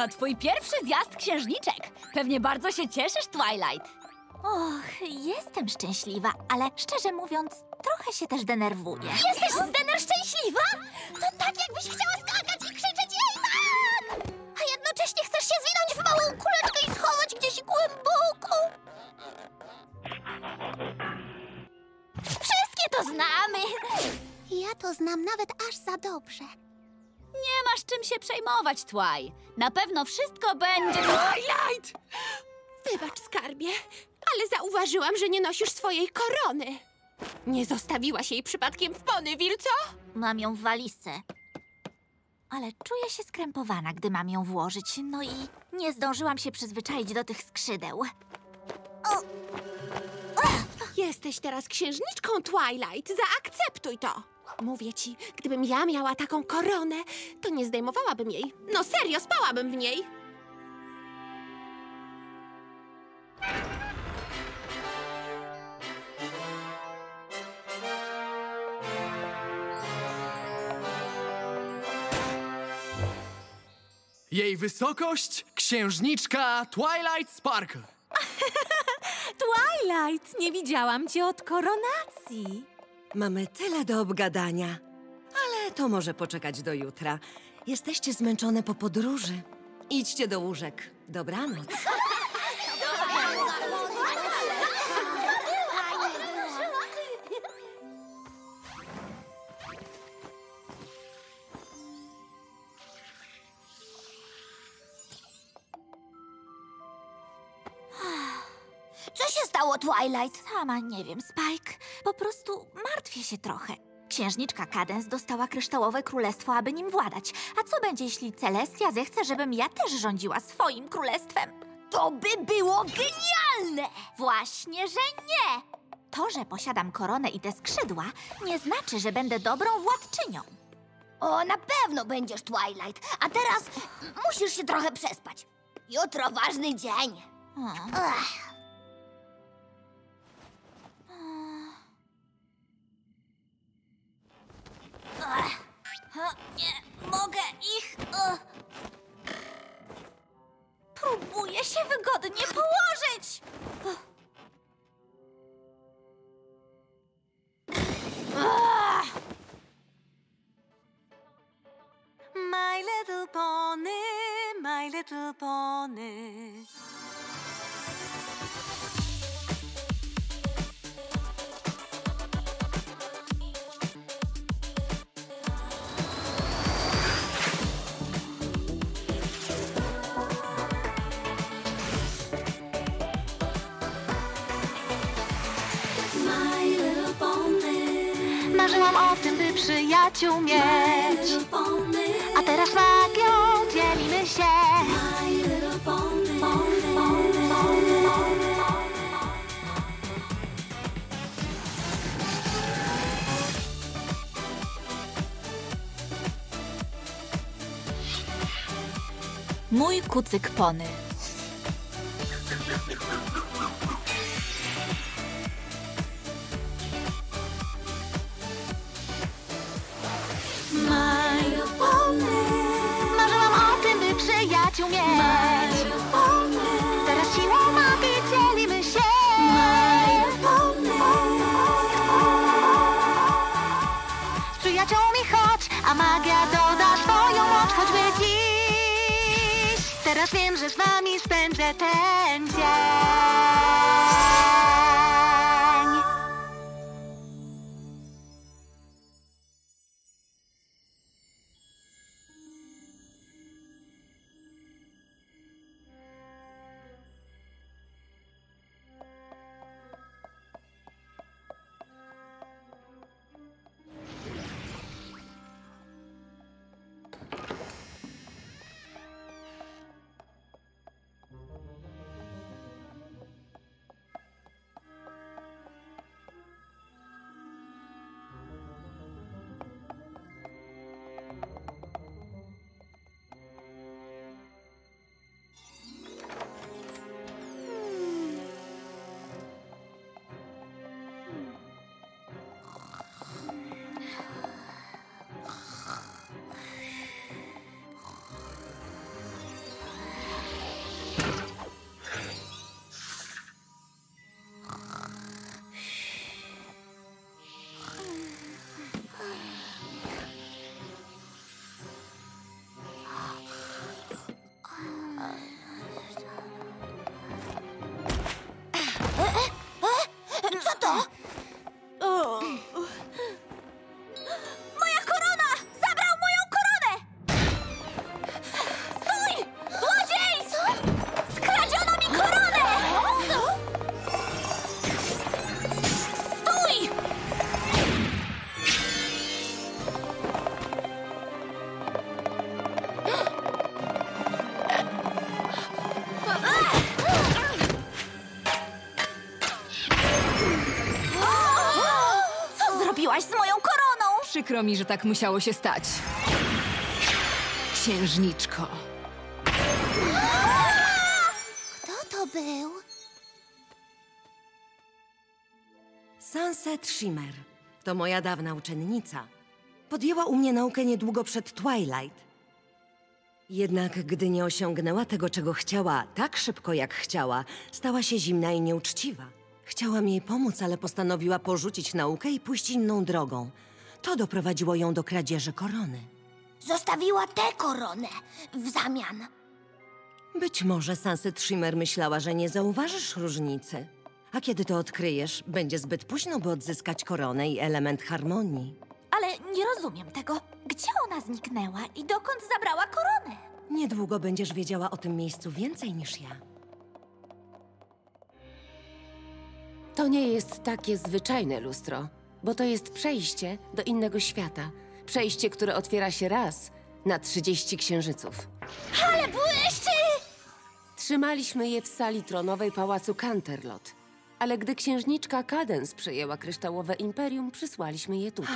To twój pierwszy zjazd księżniczek. Pewnie bardzo się cieszysz, Twilight. Och, jestem szczęśliwa, ale szczerze mówiąc, trochę się też denerwuję. Jesteś szczęśliwa? To tak, jakbyś chciała skakać i krzyczeć jej tak! A jednocześnie chcesz się zwinąć w małą kuleczkę i schować gdzieś głęboko. Wszystkie to znamy. Ja to znam nawet aż za dobrze. Nie masz czym się przejmować, Twaj. Na pewno wszystko będzie... Twilight! Wybacz, skarbie, ale zauważyłam, że nie nosisz swojej korony. Nie zostawiłaś jej przypadkiem w Ponyville, co? Mam ją w walizce. Ale czuję się skrępowana, gdy mam ją włożyć. No i nie zdążyłam się przyzwyczaić do tych skrzydeł. Jesteś teraz księżniczką, Twilight. Zaakceptuj to. Mówię ci, gdybym ja miała taką koronę, to nie zdejmowałabym jej. No serio, spałabym w niej. Jej wysokość, księżniczka Twilight Sparkle. Twilight, nie widziałam cię od koronacji. Mamy tyle do obgadania, ale to może poczekać do jutra. Jesteście zmęczone po podróży. Idźcie do łóżek. Dobranoc. Twilight. Sama nie wiem, Spike. Po prostu martwię się trochę. Księżniczka Cadence dostała kryształowe królestwo, aby nim władać. A co będzie, jeśli Celestia zechce, żebym ja też rządziła swoim królestwem? To by było genialne! Właśnie, że nie! To, że posiadam koronę i te skrzydła, nie znaczy, że będę dobrą władczynią. O, na pewno będziesz, Twilight. A teraz musisz się trochę przespać. Jutro ważny dzień. Nie mogę ich... Próbuję się wygodnie położyć! My little pony, my little pony. Marzyłam o tym, by przyjaciół mieć. A teraz magią dzielimy się. Mój kucyk Pony. Teraz siłą magii dzielimy się. Z przyjaciółmi chodź, a magia doda swoją moc, choćby dziś. Teraz wiem, że z wami spędzę ten dzień. Przykro mi, że tak musiało się stać. Księżniczko. Kto to był? Sunset Shimmer. To moja dawna uczennica. Podjęła u mnie naukę niedługo przed Twilight. Jednak gdy nie osiągnęła tego, czego chciała, tak szybko jak chciała, stała się zimna i nieuczciwa. Chciałam jej pomóc, ale postanowiła porzucić naukę i pójść inną drogą. To doprowadziło ją do kradzieży korony. Zostawiła tę koronę w zamian. Być może Sunset Shimmer myślała, że nie zauważysz różnicy. A kiedy to odkryjesz, będzie zbyt późno, by odzyskać koronę i element harmonii. Ale nie rozumiem tego. Gdzie ona zniknęła i dokąd zabrała koronę? Niedługo będziesz wiedziała o tym miejscu więcej niż ja. To nie jest takie zwyczajne lustro, bo to jest przejście do innego świata. Przejście, które otwiera się raz na 30 księżyców. Ale błyszczy! Trzymaliśmy je w sali tronowej pałacu Canterlot. Ale gdy księżniczka Cadence przejęła kryształowe imperium, przysłaliśmy je tutaj.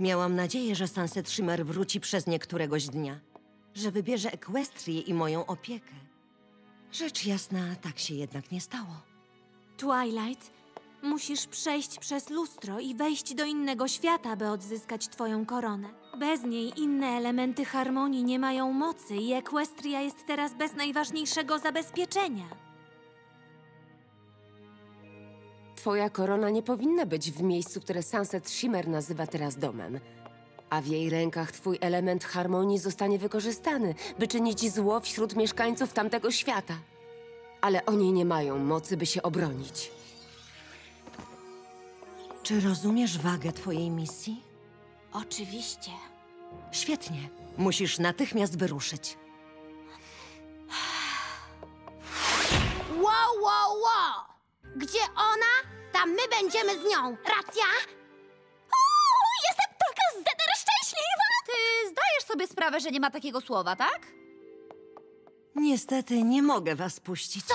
Miałam nadzieję, że Sunset Shimmer wróci przez nie któregoś dnia. Że wybierze Equestrię i moją opiekę. Rzecz jasna, tak się jednak nie stało. Twilight, musisz przejść przez lustro i wejść do innego świata, by odzyskać twoją koronę. Bez niej inne elementy harmonii nie mają mocy i Equestria jest teraz bez najważniejszego zabezpieczenia. Twoja korona nie powinna być w miejscu, które Sunset Shimmer nazywa teraz domem. A w jej rękach twój element harmonii zostanie wykorzystany, by czynić zło wśród mieszkańców tamtego świata. Ale oni nie mają mocy, by się obronić. Czy rozumiesz wagę twojej misji? Oczywiście. Świetnie. Musisz natychmiast wyruszyć. Wow, wow, wow! Gdzie ona, tam my będziemy z nią. Racja? Uuu, jestem taka szczęśliwa! Ty zdajesz sobie sprawę, że nie ma takiego słowa, tak? Niestety nie mogę was puścić. Co?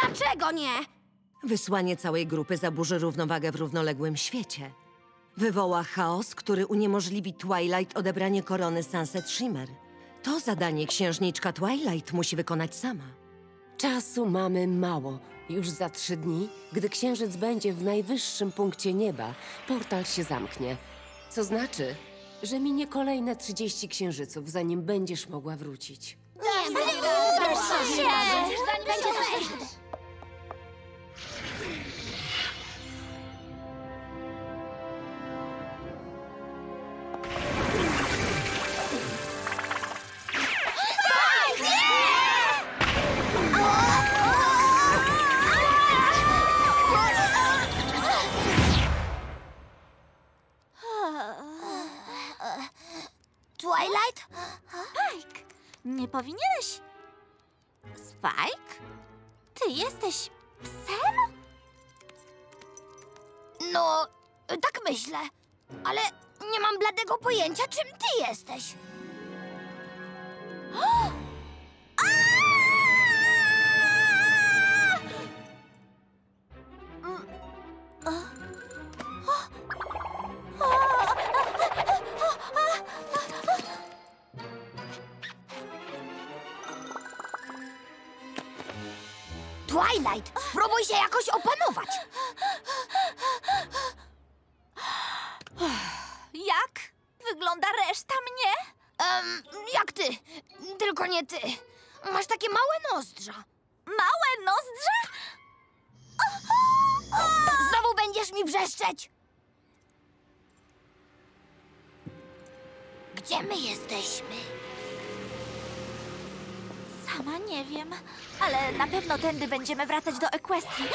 Dlaczego nie? Wysłanie całej grupy zaburzy równowagę w równoległym świecie. Wywoła chaos, który uniemożliwi Twilight odebranie korony Sunset Shimmer. To zadanie księżniczka Twilight musi wykonać sama. Czasu mamy mało. Już za 3 dni, gdy księżyc będzie w najwyższym punkcie nieba, portal się zamknie. Co znaczy, że minie kolejne 30 księżyców, zanim będziesz mogła wrócić. Nie, proszę się! Twilight? Spike! Nie powinieneś... Spike? Ty jesteś psem? No, tak myślę. Ale nie mam bladego pojęcia, czym ty jesteś. Twilight, spróbuj się jakoś opanować. Jak wygląda reszta mnie? Jak ty, tylko nie ty. Masz takie małe nozdrza. Małe nozdrza? Znowu będziesz mi wrzeszczeć. Gdzie my jesteśmy? Sama nie wiem, ale na pewno tędy będziemy wracać do Equestrii.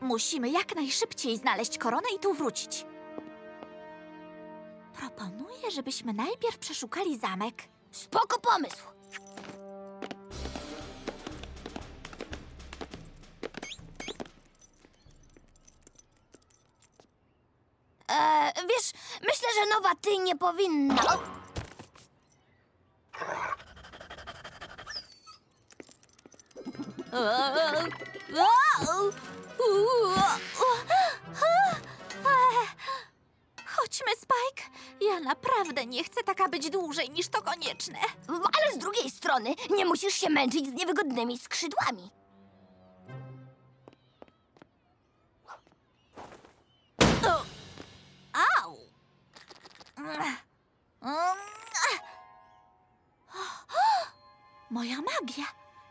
Musimy jak najszybciej znaleźć koronę i tu wrócić. Proponuję, żebyśmy najpierw przeszukali zamek. Spoko pomysł! Wiesz, myślę, że nowa ty nie powinna... Chodźmy Ja naprawdę nie chcę taka być dłużej niż to konieczne. Ale z drugiej strony nie musisz się męczyć z niewygodnymi skrzydłami. Au! Moja magia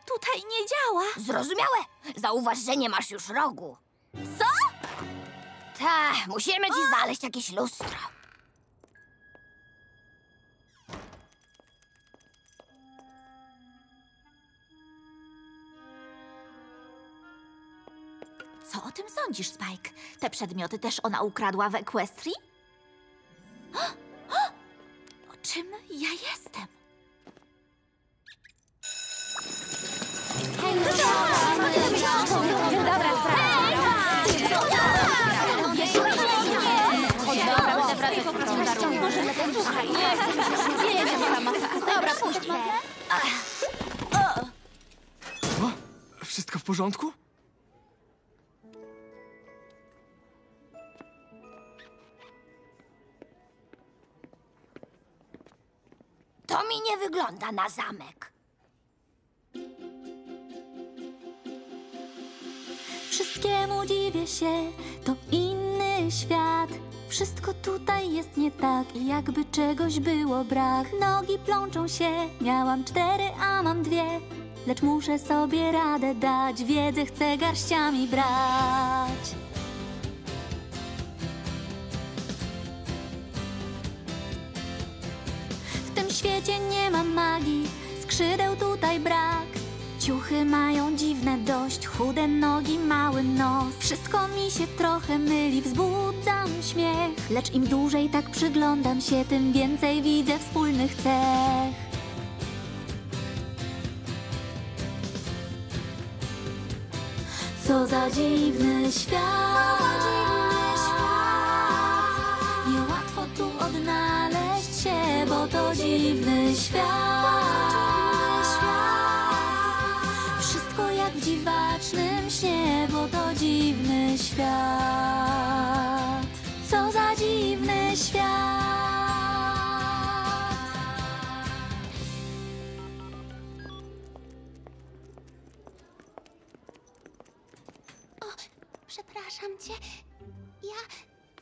tutaj nie działa. Zrozumiałe. Zauważ, że nie masz już rogu. Co? Ta, musimy ci znaleźć jakieś lustro. Co o tym sądzisz, Spike? Te przedmioty też ona ukradła w Equestrii? O czym ja jestem? Dobra, puśćmy. Wszystko w porządku? To mi nie wygląda na zamek. Wszystkiemu dziwię się, to inny świat. Wszystko tutaj jest nie tak i jakby czegoś było brak. Nogi plączą się, miałam 4, a mam 2. Lecz muszę sobie radę dać, wiedzę chcę garściami brać. W tym świecie nie mam magii, skrzydeł tutaj brak. Ciuchy mają dziwne dość, chude nogi, mały nos. Wszystko mi się trochę myli, wzbudzam śmiech. Lecz im dłużej tak przyglądam się, tym więcej widzę wspólnych cech. Co za dziwny świat. Niełatwo tu odnaleźć się, bo to dziwny świat. W dziwacznym śnie, bo to dziwny świat. Co za dziwny świat. O, przepraszam cię. Ja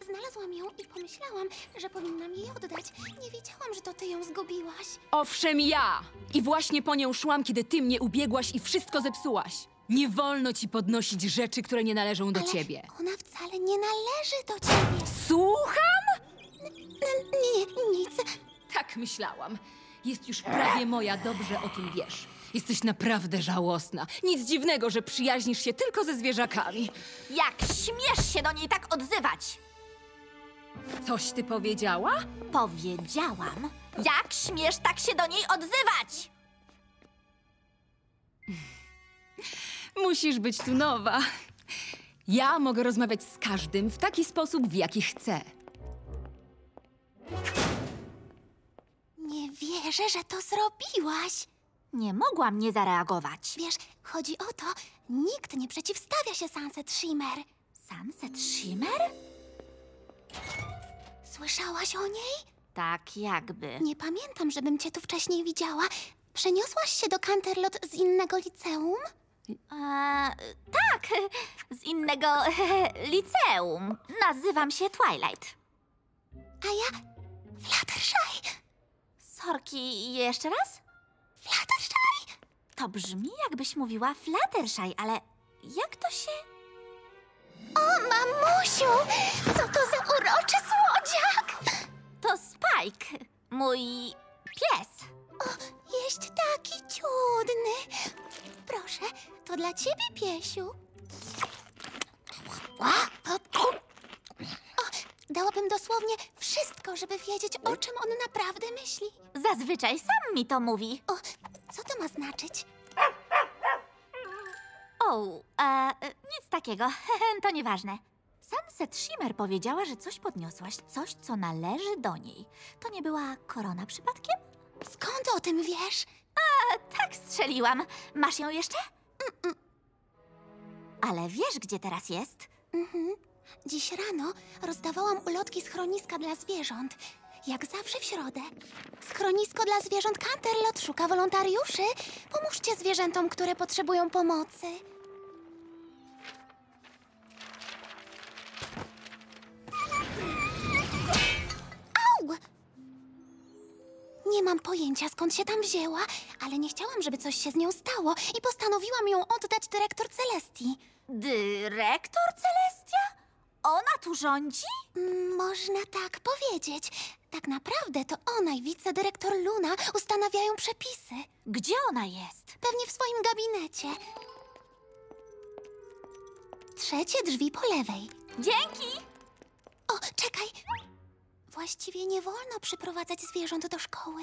znalazłam ją i pomyślałam, że powinnam jej oddać. Nie wiedziałam, że to ty ją zgubiłaś. Owszem, ja! I właśnie po nią szłam, kiedy ty mnie ubiegłaś i wszystko zepsułaś. Nie wolno ci podnosić rzeczy, które nie należą do ciebie. Ona wcale nie należy do ciebie. Słucham? Nie, nic. Tak myślałam. Jest już prawie moja, dobrze o tym wiesz. Jesteś naprawdę żałosna. Nic dziwnego, że przyjaźnisz się tylko ze zwierzakami. Jak śmiesz się do niej tak odzywać? Coś ty powiedziała? Powiedziałam. Jak śmiesz tak się do niej odzywać? Musisz być tu nowa. Ja mogę rozmawiać z każdym w taki sposób, w jaki chcę. Nie wierzę, że to zrobiłaś. Nie mogłam nie zareagować. Wiesz, chodzi o to, nikt nie przeciwstawia się Sunset Shimmer. Sunset Shimmer? Słyszałaś o niej? Tak jakby. Nie pamiętam, żebym cię tu wcześniej widziała. Przeniosłaś się do Canterlot z innego liceum? Tak, z innego liceum. Nazywam się Twilight. A ja Fluttershy. Sorki, jeszcze raz? Fluttershy? To brzmi, jakbyś mówiła Fluttershy, ale jak to się... O, mamusiu! Co to za uroczy słodziak! To Spike, mój pies. O, jest taki ciudny. Proszę, to dla ciebie, piesiu. O, dałabym dosłownie wszystko, żeby wiedzieć, o czym on naprawdę myśli. Zazwyczaj sam mi to mówi. O, co to ma znaczyć? O, nic takiego. To nieważne. Sunset Shimmer powiedziała, że coś podniosłaś, coś, co należy do niej. To nie była korona przypadkiem? Skąd o tym wiesz? Tak strzeliłam. Masz ją jeszcze? Ale wiesz, gdzie teraz jest? Dziś rano rozdawałam ulotki z schroniska dla zwierząt. jak zawsze w środę. Schronisko dla zwierząt Canterlot szuka wolontariuszy. Pomóżcie zwierzętom, które potrzebują pomocy. Au! Nie mam pojęcia, skąd się tam wzięła, ale nie chciałam, żeby coś się z nią stało i postanowiłam ją oddać dyrektor Celestii. Dyrektor Celestia? Ona tu rządzi? Można tak powiedzieć. Tak naprawdę to ona i wicedyrektor Luna ustanawiają przepisy. Gdzie ona jest? Pewnie w swoim gabinecie. Trzecie drzwi po lewej. Dzięki! O, czekaj. Właściwie nie wolno przyprowadzać zwierząt do szkoły.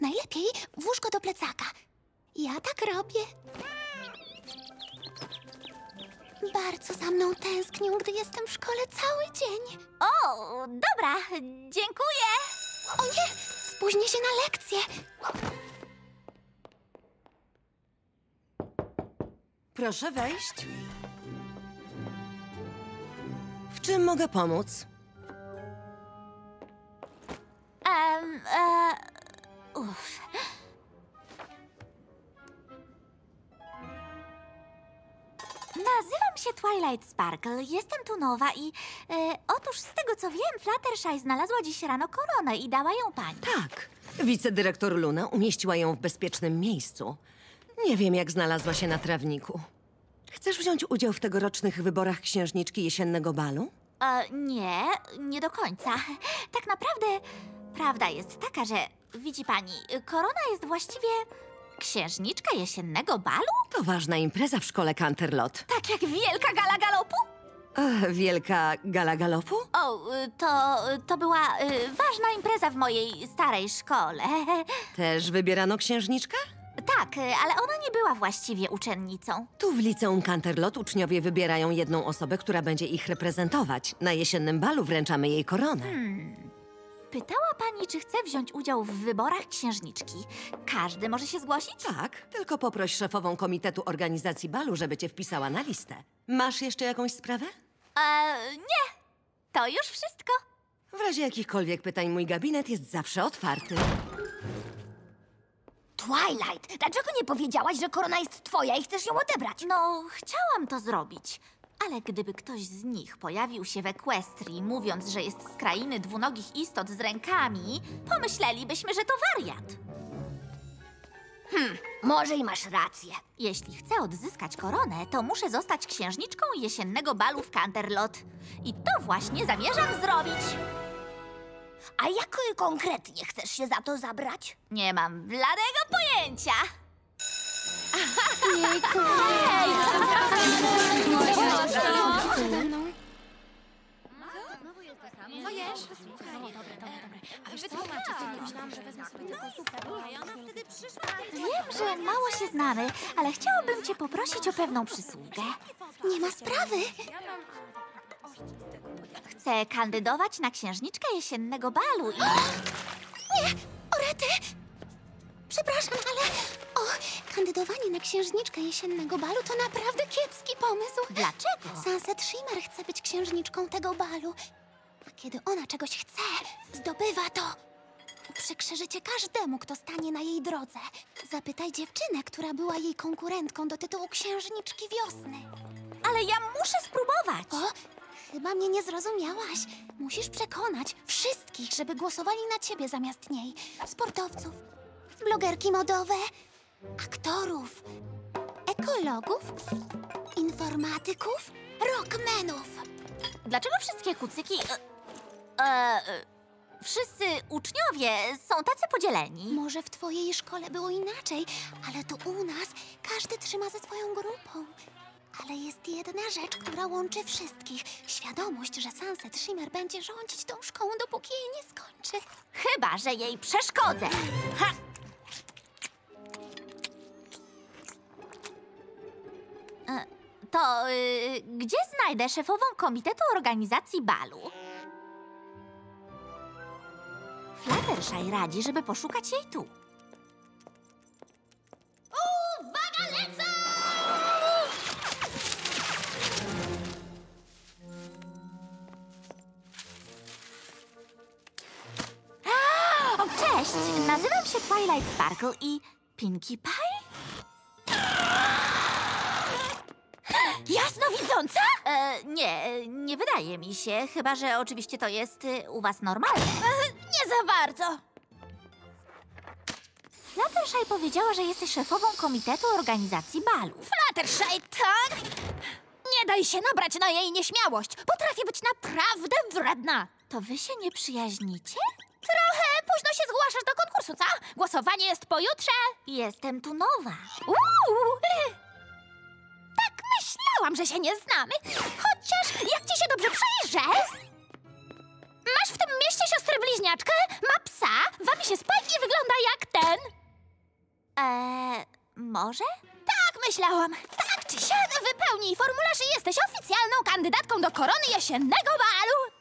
Najlepiej włóż go do plecaka. Ja tak robię. Bardzo za mną tęsknią, gdy jestem w szkole cały dzień. O, dobra, dziękuję. O nie, spóźnię się na lekcję. Proszę wejść. W czym mogę pomóc? Nazywam się Twilight Sparkle, jestem tu nowa i... otóż z tego co wiem, Fluttershy znalazła dziś rano koronę i dała ją pani. Tak, wicedyrektor Luna umieściła ją w bezpiecznym miejscu. Nie wiem, jak znalazła się na trawniku. Chcesz wziąć udział w tegorocznych wyborach księżniczki jesiennego balu? Nie, nie do końca. Tak naprawdę prawda jest taka, że... Widzi pani, korona jest właściwie... Księżniczka jesiennego balu? To ważna impreza w szkole Canterlot. Tak jak wielka gala galopu? Wielka gala galopu? O, to była ważna impreza w mojej starej szkole. Też wybierano księżniczkę? Tak, ale ona nie była właściwie uczennicą. Tu w liceum Canterlot uczniowie wybierają jedną osobę, która będzie ich reprezentować. Na jesiennym balu wręczamy jej koronę. Pytała pani, czy chce wziąć udział w wyborach księżniczki. Każdy może się zgłosić? Tak, tylko poproś szefową komitetu organizacji balu, żeby cię wpisała na listę. Masz jeszcze jakąś sprawę? Nie. To już wszystko. W razie jakichkolwiek pytań mój gabinet jest zawsze otwarty. Twilight, dlaczego nie powiedziałaś, że korona jest twoja i chcesz ją odebrać? No, chciałam to zrobić. Ale gdyby ktoś z nich pojawił się w Equestrii, mówiąc, że jest z krainy dwunogich istot z rękami, pomyślelibyśmy, że to wariat. Może i masz rację. Jeśli chcę odzyskać koronę, to muszę zostać księżniczką jesiennego balu w Canterlot. I to właśnie zamierzam zrobić. A jak konkretnie chcesz się za to zabrać? Nie mam bladego pojęcia. Jejku! Co jesz? Wiem, że mało się znamy, ale chciałabym cię poprosić o pewną przysługę. Nie ma sprawy. Chcę kandydować na księżniczkę jesiennego balu i... Nie! O rety! Przepraszam, ale... Kandydowanie na księżniczkę jesiennego balu to naprawdę kiepski pomysł. Dlaczego? Sunset Shimmer chce być księżniczką tego balu. A kiedy ona czegoś chce, zdobywa to. Uprzykrzyżycie każdemu, kto stanie na jej drodze. Zapytaj dziewczynę, która była jej konkurentką do tytułu księżniczki wiosny. Ale ja muszę spróbować. O, chyba mnie nie zrozumiałaś. Musisz przekonać wszystkich, żeby głosowali na ciebie zamiast niej. Sportowców, blogerki modowe... aktorów, ekologów, informatyków, rockmenów. Dlaczego wszystkie kucyki... wszyscy uczniowie są tacy podzieleni? Może w twojej szkole było inaczej, ale to u nas każdy trzyma ze swoją grupą. Ale jest jedna rzecz, która łączy wszystkich. Świadomość, że Sunset Shimmer będzie rządzić tą szkołą, dopóki jej nie skończy. Chyba że jej przeszkodzę. Ha! To gdzie znajdę szefową komitetu organizacji balu? Fluttershy radzi, żeby poszukać jej tu. Uwaga, lecę! Nazywam się Twilight Sparkle i Pinkie Pie? Jasnowidząca? Nie, nie wydaje mi się, chyba że oczywiście to jest u was normalne. Nie za bardzo. Fluttershy powiedziała, że jesteś szefową komitetu organizacji balu. Fluttershy, tak? Nie daj się nabrać na jej nieśmiałość. Potrafi być naprawdę wredna. To wy się nie przyjaźnicie? Trochę późno się zgłaszasz do konkursu, co? Głosowanie jest pojutrze. Jestem tu nowa. Tak myślałam, że się nie znamy. Chociaż jak ci się dobrze przyjrzę... Masz w tym mieście siostrę bliźniaczkę, ma psa, wami się Spike i wygląda jak ten. Może? Tak myślałam. Tak czy siak, wypełnij formularz i jesteś oficjalną kandydatką do korony jesiennego balu.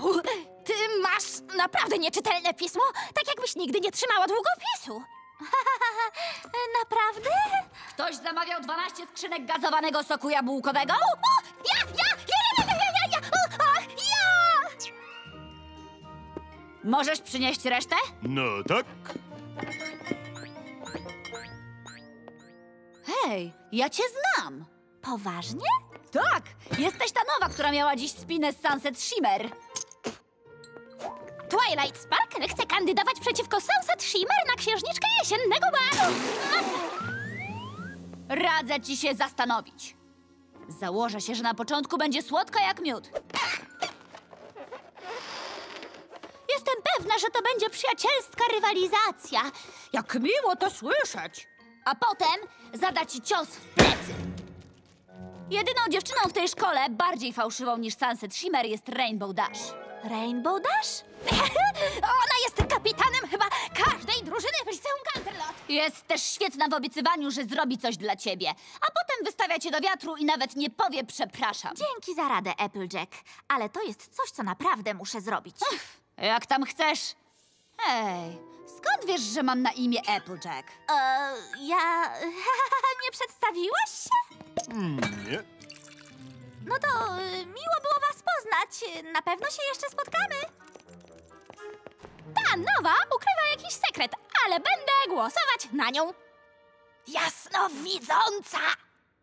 Wow! Ty masz naprawdę nieczytelne pismo, tak jakbyś nigdy nie trzymała długopisu. Naprawdę? Ktoś zamawiał 12 skrzynek gazowanego soku jabłkowego? Ja! Możesz przynieść resztę? No tak. Hej, ja cię znam. Poważnie? Tak! Jesteś ta nowa, która miała dziś spinę z Sunset Shimmer. Twilight Sparkle chce kandydować przeciwko Sunset Shimmer na księżniczkę jesiennego balu. Radzę ci się zastanowić. Założę się, że na początku będzie słodka jak miód. Jestem pewna, że to będzie przyjacielska rywalizacja. Jak miło to słyszeć. A potem zada ci cios w plecy. Jedyną dziewczyną w tej szkole, bardziej fałszywą niż Sunset Shimmer, jest Rainbow Dash. Rainbow Dash? Ona jest kapitanem chyba każdej drużyny w liceum Canterlot. Jest też świetna w obiecywaniu, że zrobi coś dla ciebie. A potem wystawia cię do wiatru i nawet nie powie przepraszam. Dzięki za radę, Applejack. Ale to jest coś, co naprawdę muszę zrobić. Jak tam chcesz. Hej, skąd wiesz, że mam na imię Applejack? Ja... nie przedstawiłaś się? Nie. No to miło było was poznać. Na pewno się jeszcze spotkamy. Ta nowa ukrywa jakiś sekret, ale będę głosować na nią. Jasnowidząca!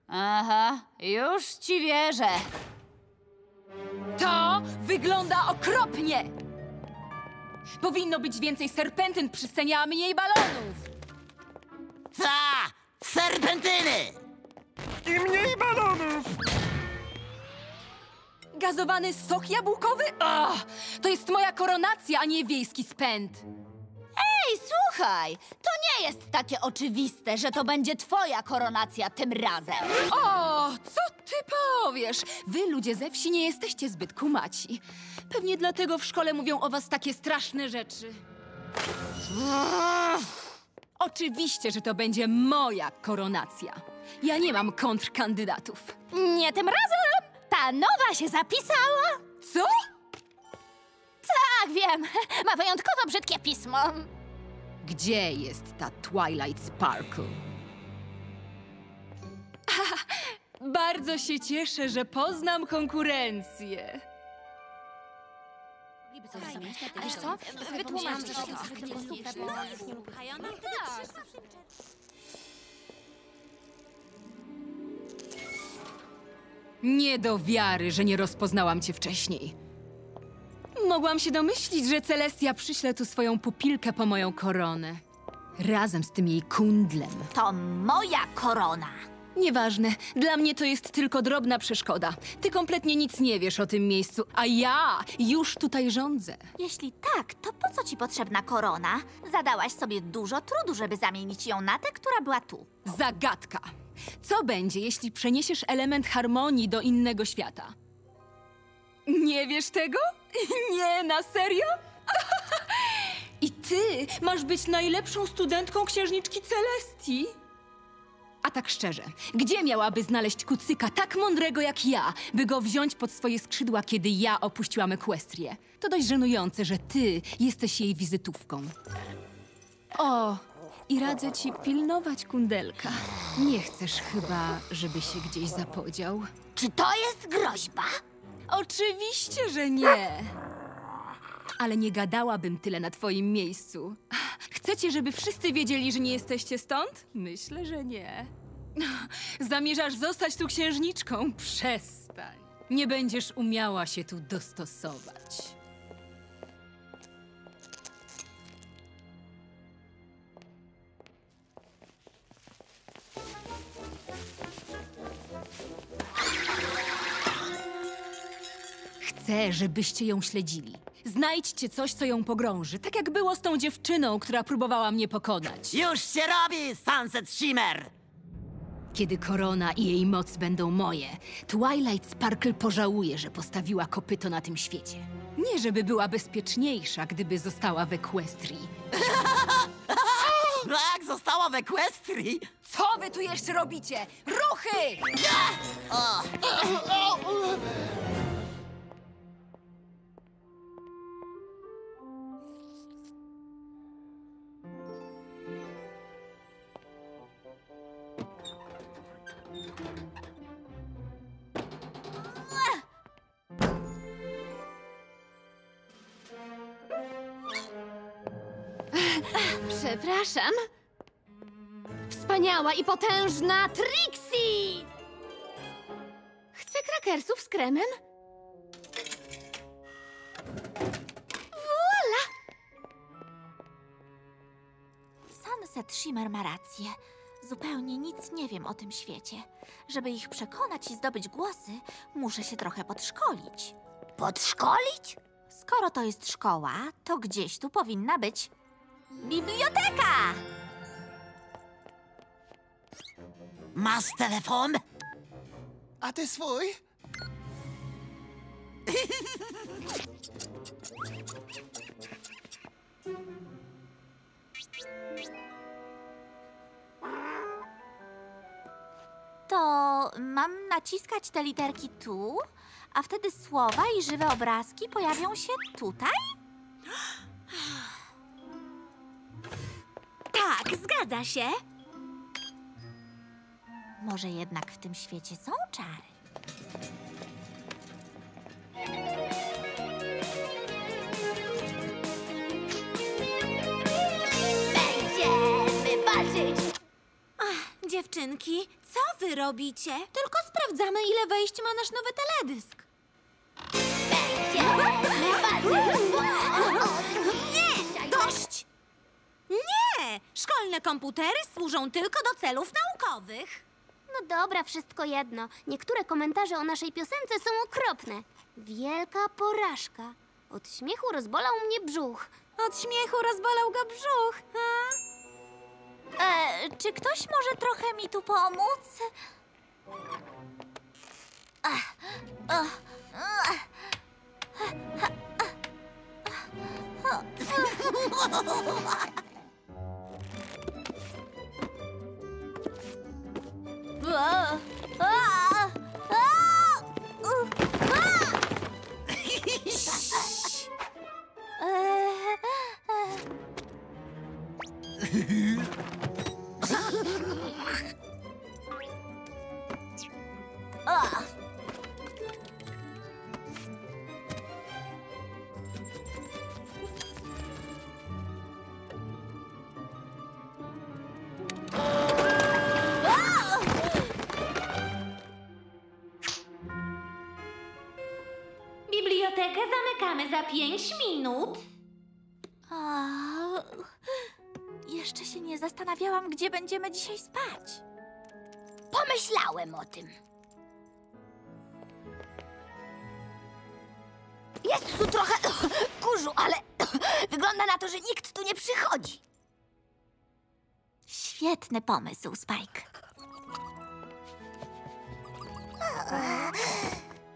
Aha, już ci wierzę. To wygląda okropnie! Powinno być więcej serpentyn przy scenie, a mniej balonów. Ta! Serpentyny! I mniej balonów! Gazowany sok jabłkowy? To jest moja koronacja, a nie wiejski spęd. Ej, słuchaj! To nie jest takie oczywiste, że to będzie twoja koronacja tym razem. O, co ty powiesz? Wy, ludzie ze wsi, nie jesteście zbyt kumaci. Pewnie dlatego w szkole mówią o was takie straszne rzeczy. Oczywiście, że to będzie moja koronacja. Ja nie mam kontrkandydatów. Nie tym razem! Ta nowa się zapisała! Co? Tak, wiem. Ma wyjątkowo brzydkie pismo. Gdzie jest ta Twilight Sparkle? Bardzo się cieszę, że poznam konkurencję. Wiesz co? Wytłumaczę, że nie do wiary, że nie rozpoznałam cię wcześniej. Mogłam się domyślić, że Celestia przyśle tu swoją pupilkę po moją koronę. Razem z tym jej kundlem. To moja korona. Nieważne, dla mnie to jest tylko drobna przeszkoda. Ty kompletnie nic nie wiesz o tym miejscu, a ja już tutaj rządzę. Jeśli tak, to po co ci potrzebna korona? Zadałaś sobie dużo trudu, żeby zamienić ją na tę, która była tu. Zagadka. Co będzie, jeśli przeniesiesz element harmonii do innego świata? Nie wiesz tego? Nie, na serio? I ty masz być najlepszą studentką księżniczki Celestii. A tak szczerze, gdzie miałaby znaleźć kucyka tak mądrego jak ja, by go wziąć pod swoje skrzydła, kiedy ja opuściłam Equestrię? To dość żenujące, że ty jesteś jej wizytówką. O, i radzę ci pilnować, kundelka. Nie chcesz chyba, żeby się gdzieś zapodział? Czy to jest groźba? Oczywiście, że nie. Ale nie gadałabym tyle na twoim miejscu. Chcecie, żeby wszyscy wiedzieli, że nie jesteście stąd? Myślę, że nie. Zamierzasz zostać tu księżniczką? Przestań. Nie będziesz umiała się tu dostosować. Chcę, żebyście ją śledzili. Znajdźcie coś, co ją pogrąży, tak jak było z tą dziewczyną, która próbowała mnie pokonać. Już się robi, Sunset Shimmer! Kiedy korona i jej moc będą moje, Twilight Sparkle pożałuje, że postawiła kopyto na tym świecie. Nie, żeby była bezpieczniejsza, gdyby została w Equestrii. Tak, została w Equestrii? Co wy tu jeszcze robicie? Ruchy! Przepraszam. Wspaniała i potężna Trixie! Chcę krakersów z kremem. Voilà! Sunset Shimmer ma rację. Zupełnie nic nie wiem o tym świecie. Żeby ich przekonać i zdobyć głosy, muszę się trochę podszkolić. Podszkolić? Skoro to jest szkoła, to gdzieś tu powinna być... biblioteka! Masz telefon? A ty swój? To mam naciskać te literki tu, a wtedy słowa i żywe obrazki pojawią się tutaj? Tak, zgadza się. Może jednak w tym świecie są czary. Będziemy walczyć! Ach, dziewczynki, co wy robicie? Tylko sprawdzamy, ile wejść ma nasz nowy teledysk. Będziemy walczyć! Nie! Dość! Nie! Szkolne komputery służą tylko do celów naukowych. No dobra, wszystko jedno. Niektóre komentarze o naszej piosence są okropne. Wielka porażka. Od śmiechu rozbolał mnie brzuch. Od śmiechu rozbolał go brzuch. Czy ktoś może trochę mi tu pomóc? Zamykamy za 5 minut. Jeszcze się nie zastanawiałam, gdzie będziemy dzisiaj spać. Pomyślałem o tym. Jest tu trochę kurzu, ale wygląda na to, że nikt tu nie przychodzi. Świetny pomysł, Spike.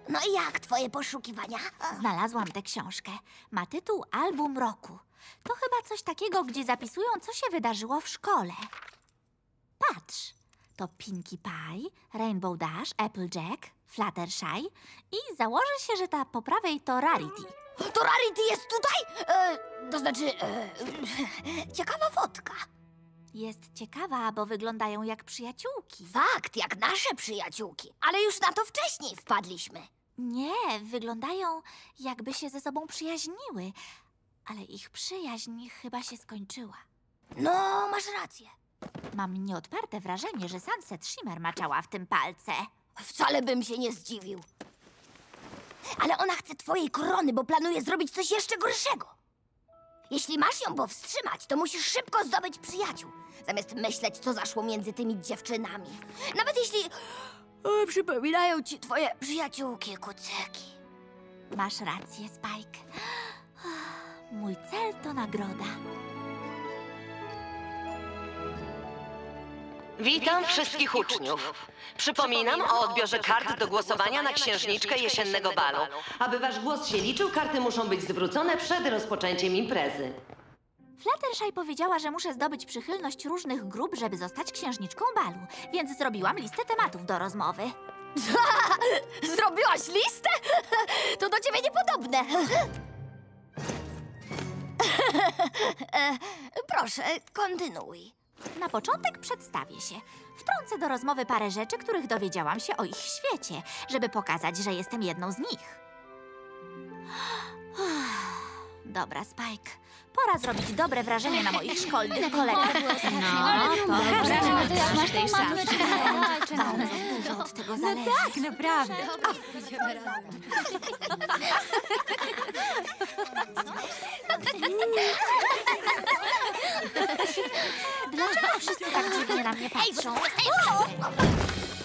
No i jak twoje poszukiwania? Znalazłam tę książkę. Ma tytuł Album Roku. To chyba coś takiego, gdzie zapisują, co się wydarzyło w szkole. Patrz, to Pinkie Pie, Rainbow Dash, Applejack, Fluttershy i założę się, że ta po prawej to Rarity. To Rarity jest tutaj? To znaczy... ciekawa fotka. Jest ciekawa, bo wyglądają jak przyjaciółki. Fakt, jak nasze przyjaciółki. Ale już na to wcześniej wpadliśmy. Nie, wyglądają jakby się ze sobą przyjaźniły. Ale ich przyjaźń chyba się skończyła. No, masz rację. Mam nieodparte wrażenie, że Sunset Shimmer maczała w tym palce. Wcale bym się nie zdziwił. Ale ona chce twojej korony, bo planuje zrobić coś jeszcze gorszego. Jeśli masz ją powstrzymać, to musisz szybko zdobyć przyjaciół. Zamiast myśleć, co zaszło między tymi dziewczynami. Nawet jeśli... przypominają ci twoje przyjaciółki, kucyki. Masz rację, Spike. Mój cel to nagroda. Witam wszystkich uczniów. Przypominam o odbiorze kart do głosowania na księżniczkę jesiennego balu. Aby wasz głos się liczył, karty muszą być zwrócone przed rozpoczęciem imprezy. Fluttershy powiedziała, że muszę zdobyć przychylność różnych grup, żeby zostać księżniczką balu, więc zrobiłam listę tematów do rozmowy. Zrobiłaś listę? To do ciebie niepodobne. Proszę, kontynuuj. Na początek przedstawię się. Wtrącę do rozmowy parę rzeczy, których dowiedziałam się o ich świecie, żeby pokazać, że jestem jedną z nich. Dobra, Spike. Pora zrobić dobre wrażenie na moich szkolnych kolegach. No, to wrażenie też masz tej szafki. Bardzo dużo od tego zależy. No tak, naprawdę. Dlaczego wszyscy tak dziwnie na mnie patrzą?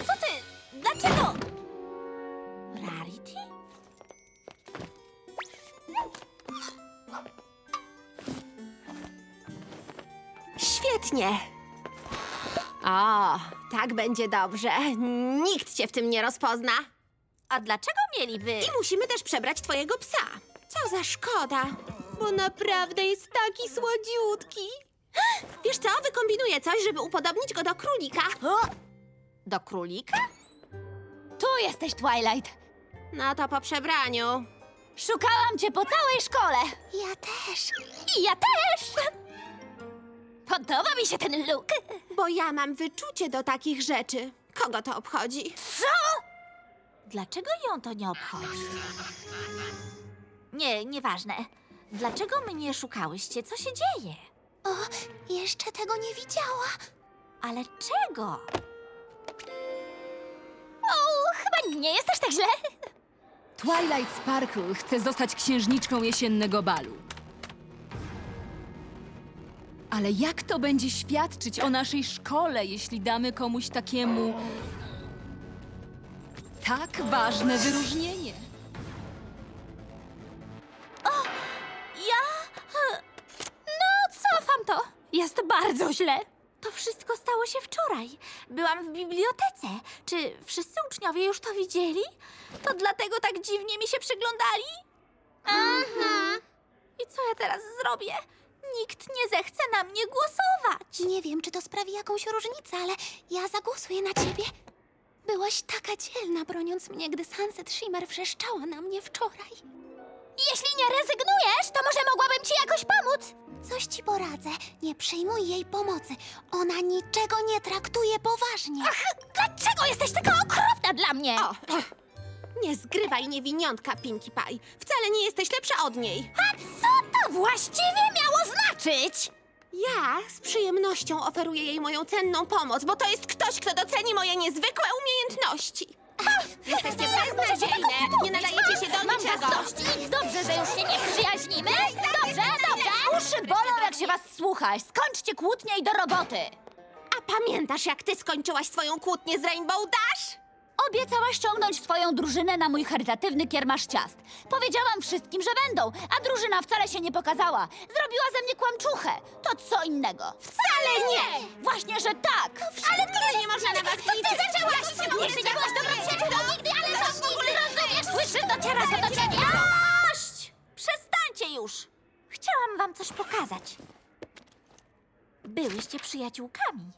Co ty? Dlaczego? Rarity? Świetnie. O, tak będzie dobrze. Nikt cię w tym nie rozpozna. A dlaczego mieliby? I musimy też przebrać twojego psa. Co za szkoda, bo naprawdę jest taki słodziutki. Wiesz co, wykombinuję coś, żeby upodobnić go do królika. Do królika? Tu jesteś, Twilight. No to po przebraniu. Szukałam cię po całej szkole. Ja też. I ja też. Podoba mi się ten look. Bo ja mam wyczucie do takich rzeczy. Kogo to obchodzi? Co? Dlaczego ją to nie obchodzi? Nie, nieważne. Dlaczego mnie szukałyście? Co się dzieje? O, jeszcze tego nie widziała. Ale czego? O, chyba nie jest aż tak źle. Twilight Sparkle chce zostać księżniczką jesiennego balu. Ale jak to będzie świadczyć o naszej szkole, jeśli damy komuś takiemu tak ważne wyróżnienie? O, cofam to. Jest bardzo źle. To wszystko stało się wczoraj. Byłam w bibliotece. Czy wszyscy uczniowie już to widzieli? To dlatego tak dziwnie mi się przyglądali? Aha. I co ja teraz zrobię? Nikt nie zechce na mnie głosować. Nie wiem, czy to sprawi jakąś różnicę, ale ja zagłosuję na ciebie. Byłaś taka dzielna, broniąc mnie, gdy Sunset Shimmer wrzeszczała na mnie wczoraj. Jeśli nie rezygnujesz, to może mogłabym ci jakoś pomóc. Coś ci poradzę. Nie przyjmuj jej pomocy. Ona niczego nie traktuje poważnie. Ach, dlaczego jesteś taka okropna dla mnie? Nie zgrywaj niewiniątka, Pinkie Pie. Wcale nie jesteś lepsza od niej. A co to właściwie miało znaczyć? Ja z przyjemnością oferuję jej moją cenną pomoc, bo to jest ktoś, kto doceni moje niezwykłe umiejętności. Jesteście beznadziejne! Nie nadajecie się do niczego! Dobrze, że już się nie przyjaźnimy! Dobrze, dobrze! Uszy bolą, jak się was słuchasz! Skończcie kłótnie i do roboty! A pamiętasz, jak ty skończyłaś swoją kłótnię z Rainbow Dash? Obiecała ściągnąć swoją drużynę na mój charytatywny kiermasz ciast. Powiedziałam wszystkim, że będą, a drużyna wcale się nie pokazała. Zrobiła ze mnie kłamczuchę. To co innego. Wcale nie! Właśnie, że tak! Ale ty nie można na was liczyć! Zaczęłaś się mówić jakoś dobrą nigdy, ale to w ogóle rozumiesz! Słyszę, dociera się do ciebie! Dość! Przestańcie już! Chciałam wam coś pokazać. Byłyście przyjaciółkami.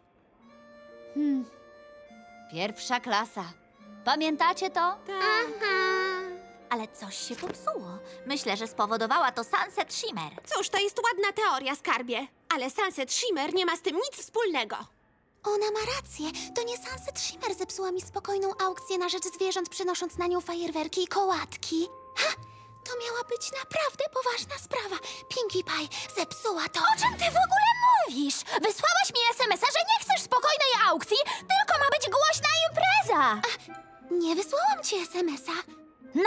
Pierwsza klasa. Pamiętacie to? Aha. Ale coś się popsuło. Myślę, że spowodowała to Sunset Shimmer. Cóż, to jest ładna teoria, skarbie. Ale Sunset Shimmer nie ma z tym nic wspólnego. Ona ma rację. To nie Sunset Shimmer zepsuła mi spokojną aukcję na rzecz zwierząt, przynosząc na nią fajerwerki i kołatki. Ha! To miała być naprawdę poważna sprawa. Pinkie Pie zepsuła to. O czym ty w ogóle mówisz? Wysłałaś mi SMS-a, że nie chcesz spokojnej aukcji, tylko ma być głośna impreza. A, nie wysłałam ci SMS-a.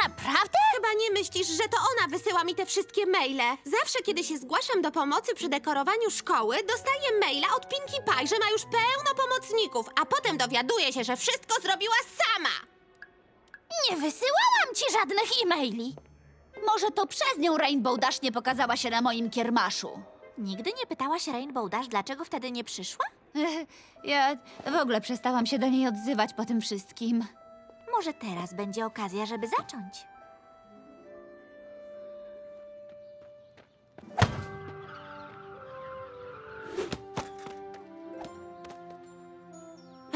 Naprawdę? Chyba nie myślisz, że to ona wysyła mi te wszystkie maile. Zawsze, kiedy się zgłaszam do pomocy przy dekorowaniu szkoły, dostaję maila od Pinkie Pie, że ma już pełno pomocników, a potem dowiaduję się, że wszystko zrobiła sama. Nie wysyłałam ci żadnych e-maili. Może to przez nią Rainbow Dash nie pokazała się na moim kiermaszu. Nigdy nie pytałaś Rainbow Dash, dlaczego wtedy nie przyszła? Ja w ogóle przestałam się do niej odzywać po tym wszystkim. Może teraz będzie okazja, żeby zacząć.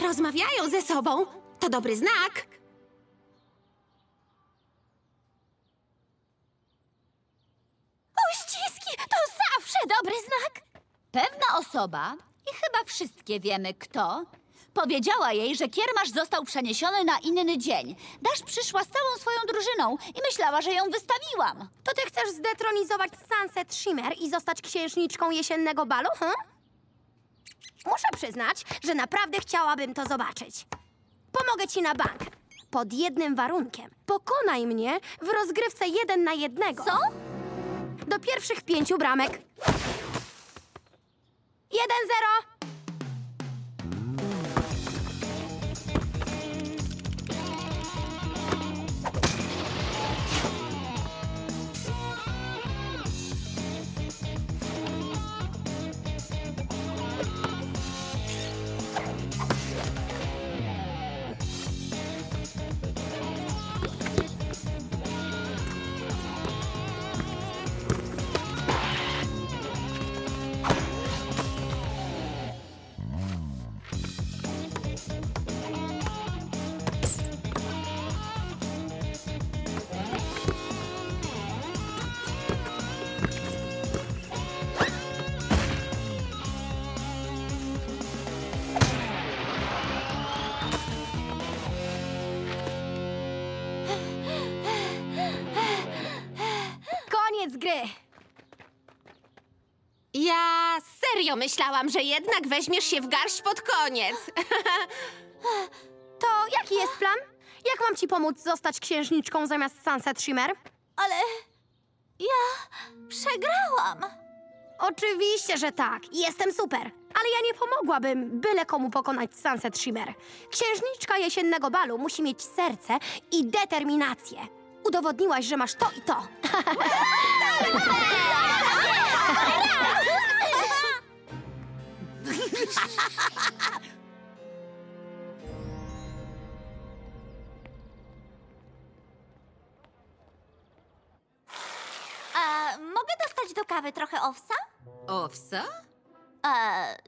Rozmawiają ze sobą. To dobry znak. Uściski to zawsze dobry znak. Pewna osoba, i chyba wszystkie wiemy kto, powiedziała jej, że kiermasz został przeniesiony na inny dzień. Dash przyszła z całą swoją drużyną i myślała, że ją wystawiłam. To ty chcesz zdetronizować Sunset Shimmer i zostać księżniczką jesiennego balu, hm? Muszę przyznać, że naprawdę chciałabym to zobaczyć. Pomogę ci na bank. Pod jednym warunkiem. Pokonaj mnie w rozgrywce 1 na 1. Co? Do pierwszych 5 bramek. 1-0. Ja serio myślałam, że jednak weźmiesz się w garść pod koniec. To jaki jest plan? Jak mam ci pomóc zostać księżniczką zamiast Sunset Shimmer? Ale ja przegrałam. Oczywiście, że tak. Jestem super. Ale ja nie pomogłabym byle komu pokonać Sunset Shimmer. Księżniczka jesiennego balu musi mieć serce i determinację. Udowodniłaś, że masz to i to. A mogę dostać do kawy trochę owsa? Owsa?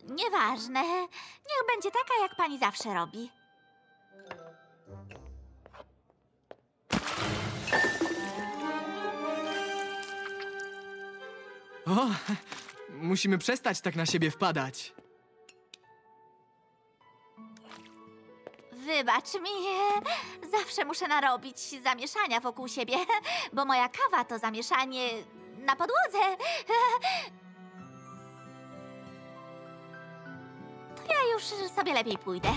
Nieważne. Niech będzie taka, jak pani zawsze robi. O, musimy przestać tak na siebie wpadać. Wybacz mi, zawsze muszę narobić zamieszania wokół siebie, bo moja kawa to zamieszanie na podłodze. To ja już sobie lepiej pójdę.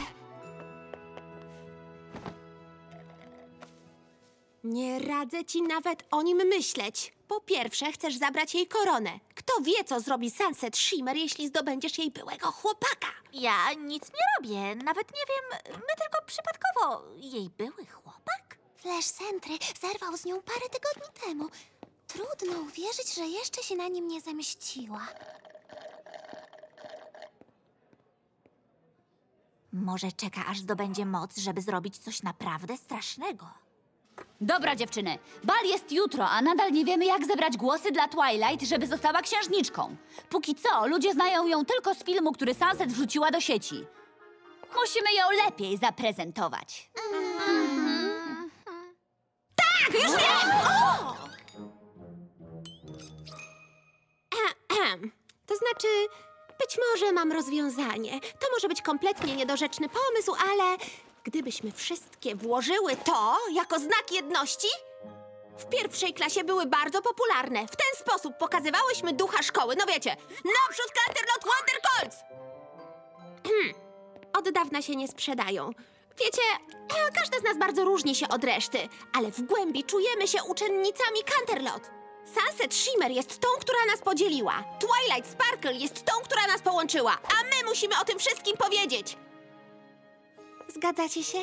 Nie radzę ci nawet o nim myśleć. Po pierwsze, chcesz zabrać jej koronę. Kto wie, co zrobi Sunset Shimmer, jeśli zdobędziesz jej byłego chłopaka? Ja nic nie robię. Nawet nie wiem, my tylko przypadkowo. Jej były chłopak? Flash Sentry zerwał z nią parę tygodni temu. Trudno uwierzyć, że jeszcze się na nim nie zemściła. Może czeka, aż zdobędzie moc, żeby zrobić coś naprawdę strasznego. Dobra, dziewczyny, bal jest jutro, a nadal nie wiemy, jak zebrać głosy dla Twilight, żeby została księżniczką. Póki co, ludzie znają ją tylko z filmu, który Sunset wrzuciła do sieci. Musimy ją lepiej zaprezentować. Tak, już wiem! To znaczy, być może mam rozwiązanie. To może być kompletnie niedorzeczny pomysł, ale gdybyśmy wszystkie włożyły to jako znak jedności, w pierwszej klasie były bardzo popularne. W ten sposób pokazywałyśmy ducha szkoły. No wiecie, naprzód Canterlot Wonder Colts! Od dawna się nie sprzedają. Wiecie, każda z nas bardzo różni się od reszty, ale w głębi czujemy się uczennicami Canterlot. Sunset Shimmer jest tą, która nas podzieliła. Twilight Sparkle jest tą, która nas połączyła. A my musimy o tym wszystkim powiedzieć. Zgadzacie się?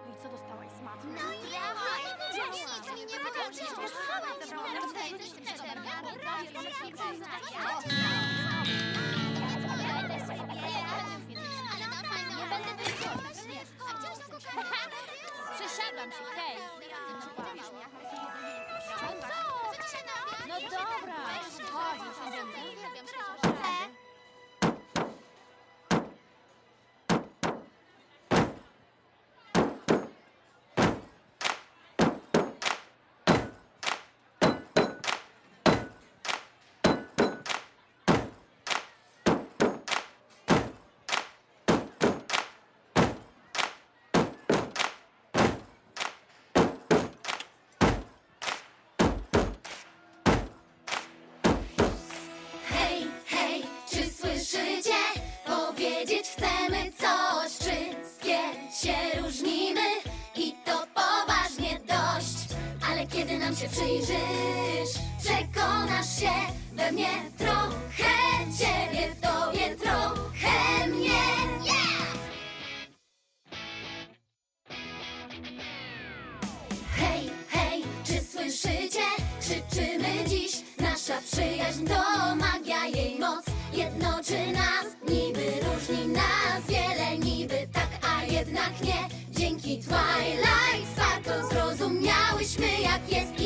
No i co dostałaś, smat? No i ja nic mi nie powiedziałam. Przeszedłam się, hej! No dobra! Przyjrzysz, przekonasz się we mnie, trochę ciebie w tobie, trochę mnie. Yeah! Hej, hej, czy słyszycie? Krzyczymy dziś, nasza przyjaźń to magia, jej moc jednoczy nas. Niby różni nas wiele, niby tak, a jednak nie. Dzięki Twilight Sparkle zrozumiałyśmy, jak jest.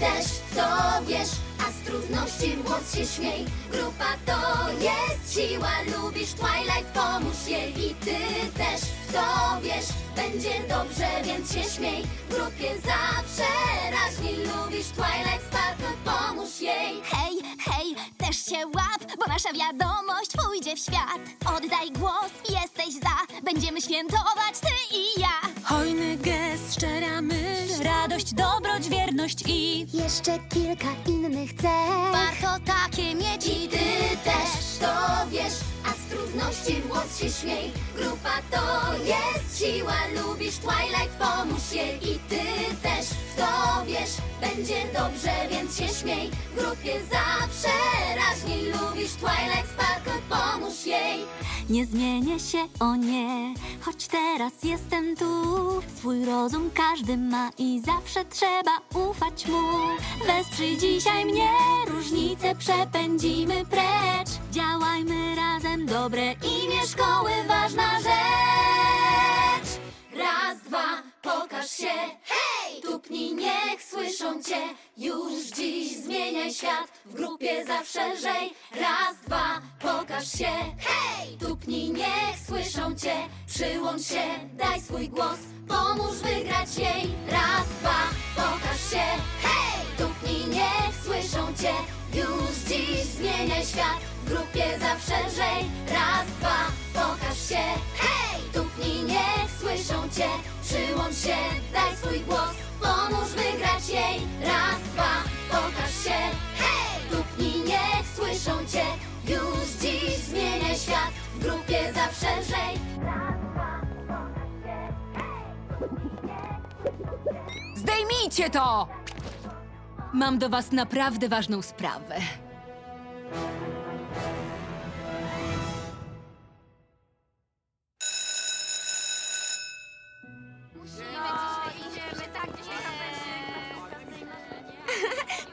Też w to wiesz, a z trudności włos się śmiej. Grupa to jest siła, lubisz Twilight, pomóż jej. I ty też w to wiesz, będzie dobrze, więc się śmiej. W grupie zawsze raźni, lubisz Twilight Sparkle, pomóż jej. Hej, hej, też się łap, bo nasza wiadomość pójdzie w świat. Oddaj głos, jesteś za, będziemy świętować ty i ja. Hojny gest, szczera myśl, radość, dobroć, wierność i jeszcze kilka innych cech. Warto takie mieć i ty też to wiesz, a z trudności włos się śmiej. Grupa to jest siła, lubisz Twilight, pomóż jej. I ty też w to wiesz, będzie dobrze, więc się śmiej. W grupie zawsze raźniej, lubisz Twilight Sparkle, pomóż jej. Nie zmienię się, o nie, choć teraz jestem tu. Swój rozum każdy ma i zawsze trzeba ufać mu. Wesprzyj dzisiaj mnie, różnice przepędzimy precz. Działajmy razem, dobre imię szkoły, ważna rzecz. Raz, dwa, pokaż się, hej! Tupnij, niech słyszą cię. Już dziś zmieniaj świat, w grupie zawsze lżej. Raz, dwa, pokaż się, hej! Tupnij, niech słyszą cię. Przyłącz się, daj swój głos, pomóż wygrać jej. Raz, dwa, pokaż się, hej! Tupnij, niech słyszą cię. Już dziś zmieniaj świat, w grupie zawsze lżej. Raz, dwa, pokaż się, hej! Tupnij, niech słyszą cię. Przyłącz się, daj swój głos, pomóż wygrać jej. Raz, dwa, pokaż się, hej! Tupnij, niech słyszą cię. Już dziś zmieniaj świat, w grupie zawsze lżej. Raz, dwa, pokaż się, hej! Zdejmijcie to! Mam do was naprawdę ważną sprawę.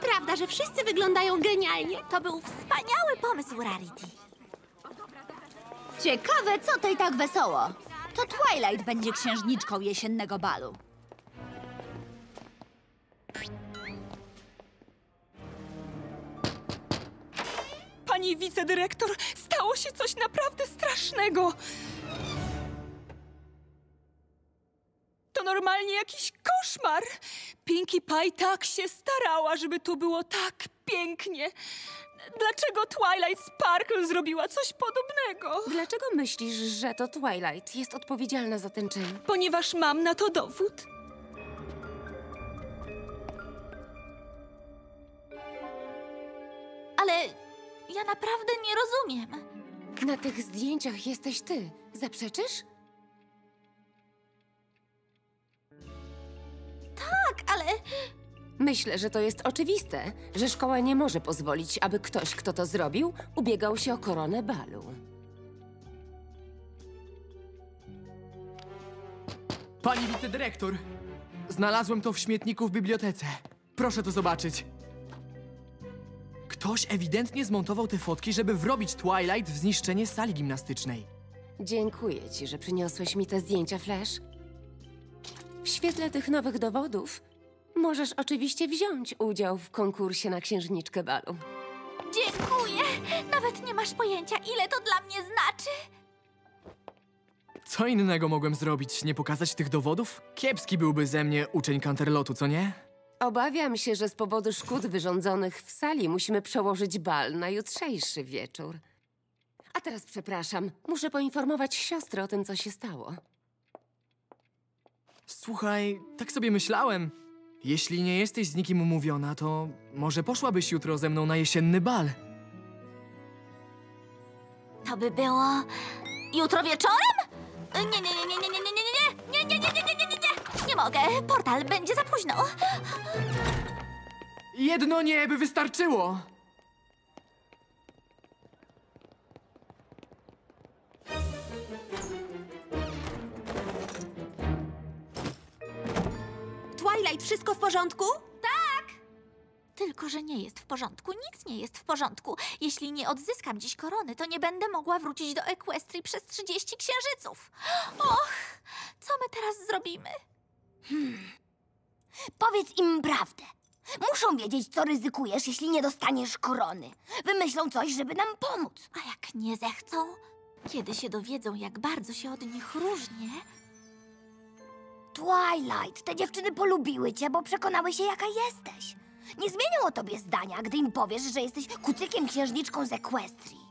Prawda, że wszyscy wyglądają genialnie? To był wspaniały pomysł, Rarity. Ciekawe, co to i tak wesoło. To Twilight będzie księżniczką jesiennego balu. Pani wicedyrektor, stało się coś naprawdę strasznego. To normalnie jakiś koszmar. Pinkie Pie tak się starała, żeby tu było tak pięknie. Dlaczego Twilight Sparkle zrobiła coś podobnego? Dlaczego myślisz, że to Twilight jest odpowiedzialna za ten czyn? Ponieważ mam na to dowód. Ale ja naprawdę nie rozumiem. Na tych zdjęciach jesteś ty. Zaprzeczysz? Tak, ale... Myślę, że to jest oczywiste, że szkoła nie może pozwolić, aby ktoś, kto to zrobił, ubiegał się o koronę balu. Pani wicedyrektor, znalazłem to w śmietniku w bibliotece. Proszę to zobaczyć. Ktoś ewidentnie zmontował te fotki, żeby wrobić Twilight w zniszczenie sali gimnastycznej. Dziękuję ci, że przyniosłeś mi te zdjęcia, Flash. W świetle tych nowych dowodów możesz oczywiście wziąć udział w konkursie na księżniczkę balu. Dziękuję! Nawet nie masz pojęcia, ile to dla mnie znaczy! Co innego mogłem zrobić? Nie pokazać tych dowodów? Kiepski byłby ze mnie uczeń Canterlotu, co nie? Obawiam się, że z powodu szkód wyrządzonych w sali musimy przełożyć bal na jutrzejszy wieczór. A teraz przepraszam, muszę poinformować siostrę o tym, co się stało. Słuchaj, tak sobie myślałem. Jeśli nie jesteś z nikim umówiona, to może poszłabyś jutro ze mną na jesienny bal? To by było... jutro wieczorem? Nie, nie mogę, portal będzie za późno. Jedno nie by wystarczyło. Twilight, wszystko w porządku? Tak! Tylko, że nie jest w porządku. Nic nie jest w porządku. Jeśli nie odzyskam dziś korony, to nie będę mogła wrócić do Equestrii przez 30 księżyców. Och, co my teraz zrobimy? Powiedz im prawdę. Muszą wiedzieć, co ryzykujesz, jeśli nie dostaniesz korony. Wymyślą coś, żeby nam pomóc. A jak nie zechcą? Kiedy się dowiedzą, jak bardzo się od nich różnię... Twilight, te dziewczyny polubiły cię, bo przekonały się, jaka jesteś. Nie zmienią o tobie zdania, gdy im powiesz, że jesteś kucykiem księżniczką z Equestrii.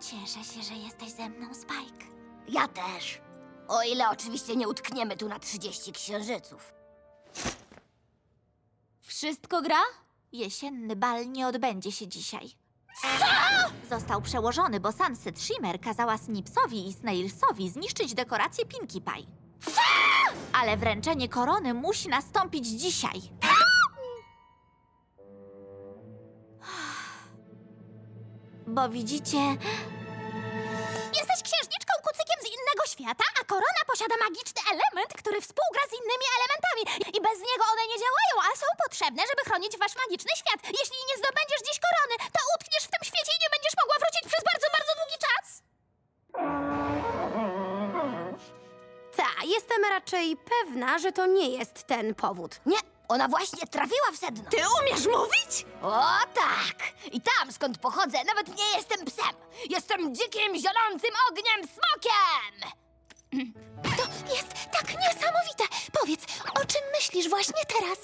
Cieszę się, że jesteś ze mną, Spike. Ja też. O ile oczywiście nie utkniemy tu na 30 księżyców. Wszystko gra? Jesienny bal nie odbędzie się dzisiaj. Co? Został przełożony, bo Sunset Shimmer kazała Snipsowi i Snailsowi zniszczyć dekorację Pinkie Pie. Co? Ale wręczenie korony musi nastąpić dzisiaj. Bo widzicie... Jesteś księżniczką kucykiem z innego świata, a korona posiada magiczny element, który współgra z innymi elementami. I bez niego one nie działają, a są potrzebne, żeby chronić wasz magiczny świat. Jeśli nie zdobędziesz dziś korony, to utkniesz w tym świecie i nie będziesz mogła wrócić przez bardzo, bardzo długi czas. Ta, jestem raczej pewna, że to nie jest ten powód. Nie, ona właśnie trafiła w sedno. Ty umiesz mówić? O tak! I tam, skąd pochodzę, nawet nie jestem psem. Jestem dzikim, zionącym ogniem smokiem! To jest tak niesamowite! Powiedz, o czym myślisz właśnie teraz?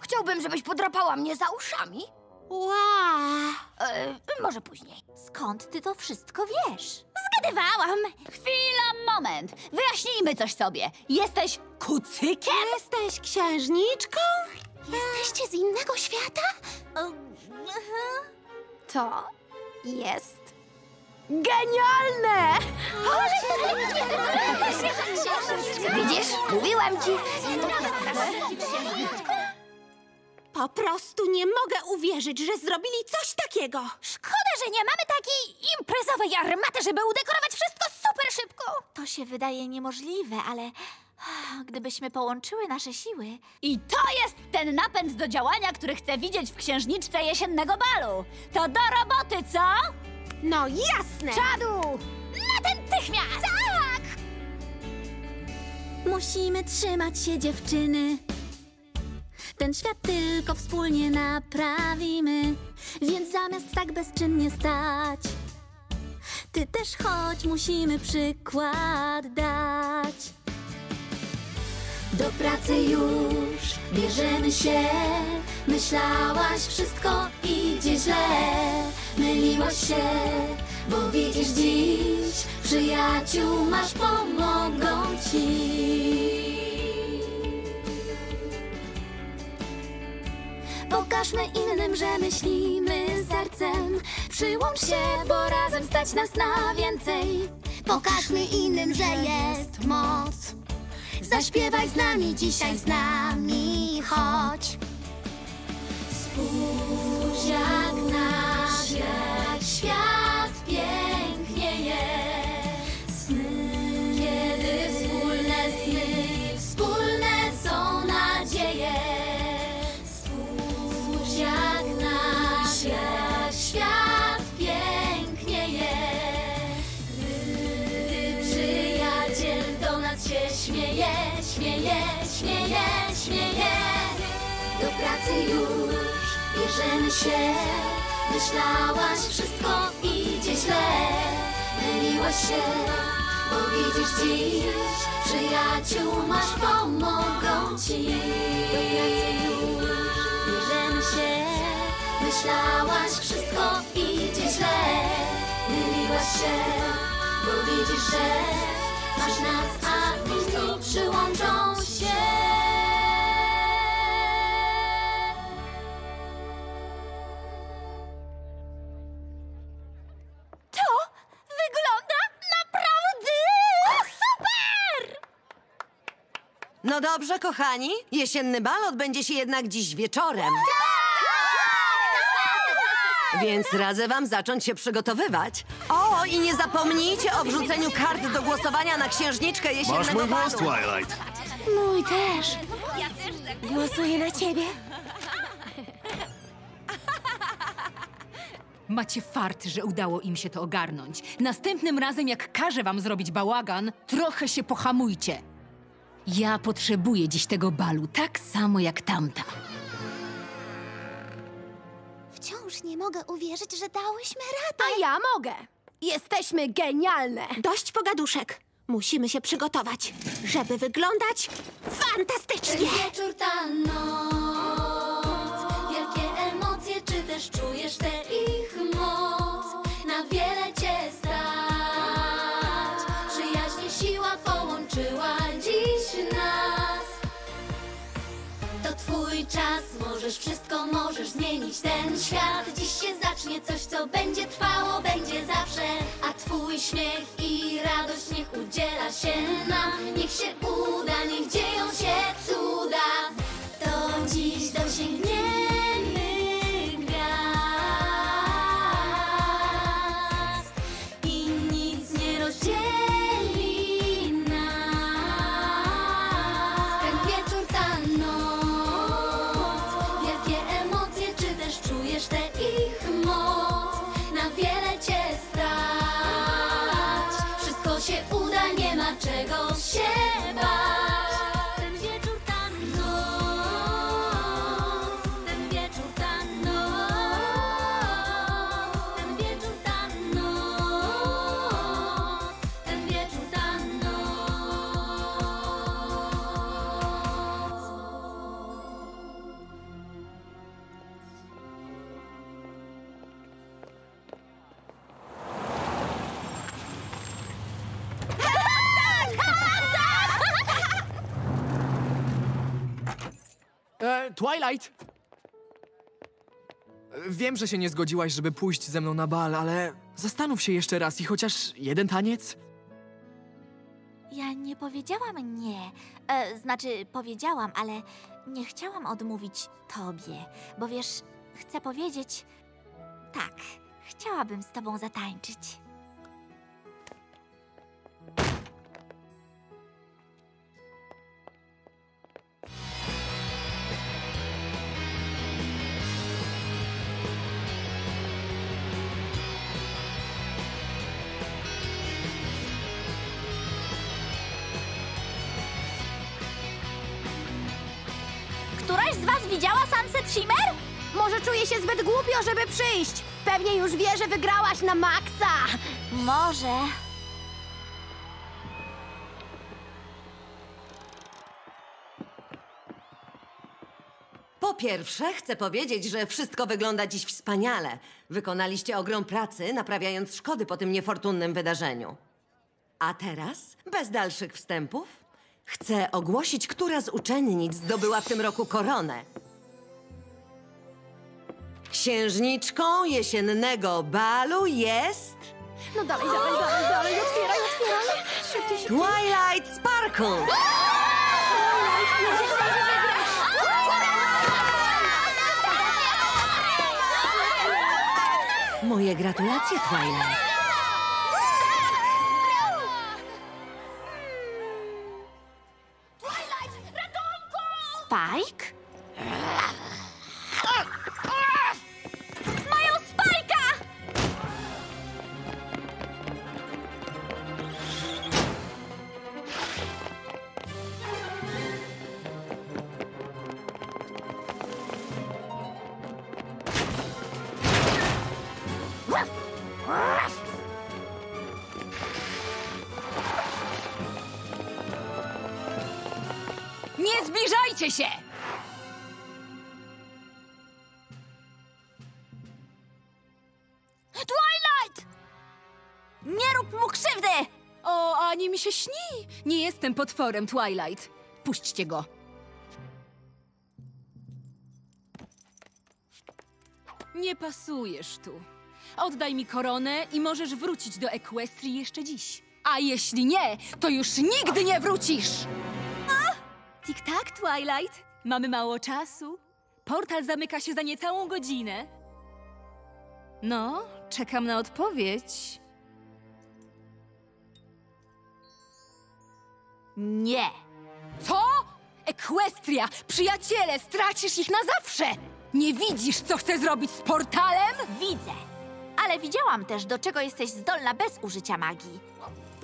Chciałbym, żebyś podrapała mnie za uszami. Wow. Może później. Skąd ty to wszystko wiesz? Zgadywałam! Chwila, moment! Wyjaśnijmy coś sobie. Jesteś kucykiem? Jesteś księżniczką? Jesteście z innego świata? To jest... genialne! Widzisz? Mówiłam ci! Po prostu nie mogę uwierzyć, że zrobili coś takiego! Szkoda, że nie mamy takiej imprezowej armaty, żeby udekorować wszystko super szybko! To się wydaje niemożliwe, ale... gdybyśmy połączyły nasze siły... I to jest ten napęd do działania, który chcę widzieć w księżniczce jesiennego balu! To do roboty, co? No jasne! Czadu! Natychmiast! Tak! Musimy trzymać się, dziewczyny. Ten świat tylko wspólnie naprawimy, więc zamiast tak bezczynnie stać, ty też chodź, musimy przykład dać. Do pracy już bierzemy się. Myślałaś, wszystko idzie źle. Myliłaś się, bo widzisz dziś, przyjaciół masz, pomogą ci. Pokażmy innym, że myślimy sercem. Przyłącz się, bo razem stać nas na więcej. Pokażmy innym, że jest moc. Zaśpiewaj z nami, dzisiaj z nami chodź. Spójrz, jak nasz świat pięknieje. Sny, kiedy wspólne sny, wspólne są nadzieje. Spójrz, jak nasz świat pięknieje. Gdy przyjaciel do nas się śmieje, śmieje, śmieje, śmieje. Do pracy już bierzemy się. Myślałaś, wszystko idzie źle. Myliłaś się, bo widzisz dziś, przyjaciół masz, pomogą ci. Do pracy już bierzemy się. Myślałaś, wszystko idzie źle. Myliłaś się, bo widzisz, że masz nas, a inni przyłączą się. No dobrze, kochani, jesienny bal odbędzie się jednak dziś wieczorem. Więc radzę wam zacząć się przygotowywać. O, i nie zapomnijcie o wrzuceniu kart do głosowania na księżniczkę jesiennego balu. Masz mój głos, Twilight. Mój też. Głosuję na ciebie. Macie fart, że udało im się to ogarnąć. Następnym razem, jak każę wam zrobić bałagan, trochę się pohamujcie. Ja potrzebuję dziś tego balu, tak samo jak tamta. Wciąż nie mogę uwierzyć, że dałyśmy radę. A ja mogę! Jesteśmy genialne! Dość pogaduszek. Musimy się przygotować, żeby wyglądać fantastycznie. Ten wieczór, ta noc, wielkie emocje, czy też czujesz tę ich moc? Na wiele cię stać, przyjaźń i siła połączyła dziś nas. To twój czas, możesz wszystko, możesz zmienić ten świat. Dziś się zacznie coś, co będzie trwało, będzie zawsze. A twój śmiech i radość niech udziela się nam. Niech się uda, niech dzieją się cuda. To dziś dosięgniemy gwiazd i nic nie rozdzieli. Czego się bać? Ten wieczór, ta noc, ten wieczór, ta noc, ten wieczór, ta noc, ten wieczór, ta noc. Twilight! Wiem, że się nie zgodziłaś, żeby pójść ze mną na bal, ale zastanów się jeszcze raz i chociaż jeden taniec? Ja nie powiedziałam nie. Znaczy, powiedziałam, ale nie chciałam odmówić tobie, bo wiesz, chcę powiedzieć... Tak, chciałabym z tobą zatańczyć. Z z was widziała Sunset Shimmer? Może czuje się zbyt głupio, żeby przyjść. Pewnie już wie, że wygrałaś na maksa. Może. Po pierwsze, chcę powiedzieć, że wszystko wygląda dziś wspaniale. Wykonaliście ogrom pracy, naprawiając szkody po tym niefortunnym wydarzeniu. A teraz, bez dalszych wstępów, chcę ogłosić, która z uczennic zdobyła w tym roku koronę. Księżniczką jesiennego balu jest... No dalej, otwieraj. Twilight Sparkle! Moje gratulacje, Twilight. Twilight, ratunku! Spike? Mają Spike'a! Nie zbliżajcie się! Twilight! Nie rób mu krzywdy! O, ani mi się śni! Nie jestem potworem, Twilight. Puśćcie go. Nie pasujesz tu. Oddaj mi koronę i możesz wrócić do Equestrii jeszcze dziś. A jeśli nie, to już nigdy nie wrócisz! Tik-tak, Twilight. Mamy mało czasu. Portal zamyka się za niecałą godzinę. No, czekam na odpowiedź. Nie. Co? Equestria! Przyjaciele, stracisz ich na zawsze! Nie widzisz, co chcę zrobić z portalem? Widzę. Ale widziałam też, do czego jesteś zdolna bez użycia magii.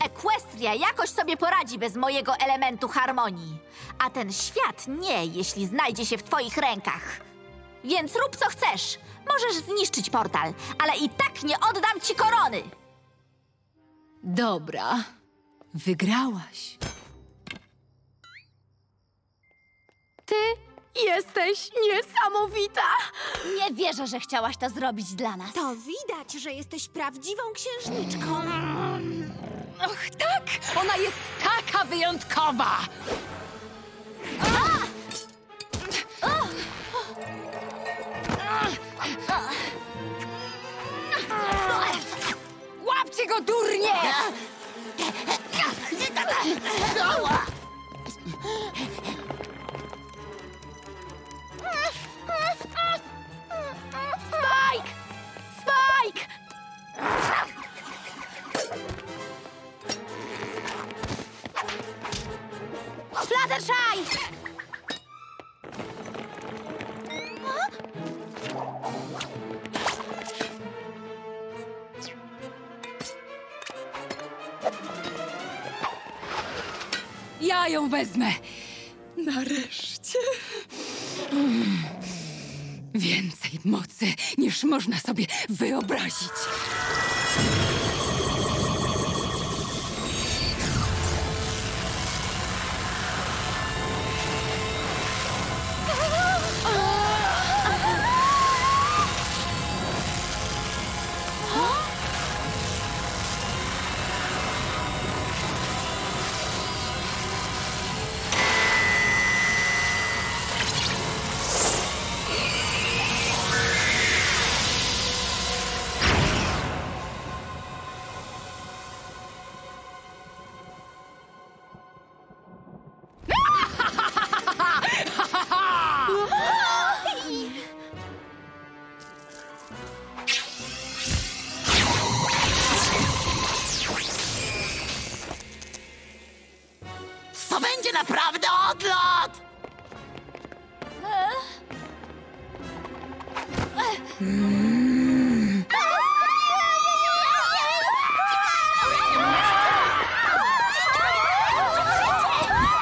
Equestria jakoś sobie poradzi bez mojego elementu harmonii. A ten świat nie, jeśli znajdzie się w twoich rękach. Więc rób co chcesz. Możesz zniszczyć portal, ale i tak nie oddam ci korony. Dobra. Wygrałaś. Ty jesteś niesamowita. Nie wierzę, że chciałaś to zrobić dla nas. To widać, że jesteś prawdziwą księżniczką. Och, tak! Ona jest taka wyjątkowa! Łapcie go, durnie! Spike! Spike! Fluttershy! Ja ją wezmę. Nareszcie. Więcej mocy niż można sobie wyobrazić. Naprawdę odlot!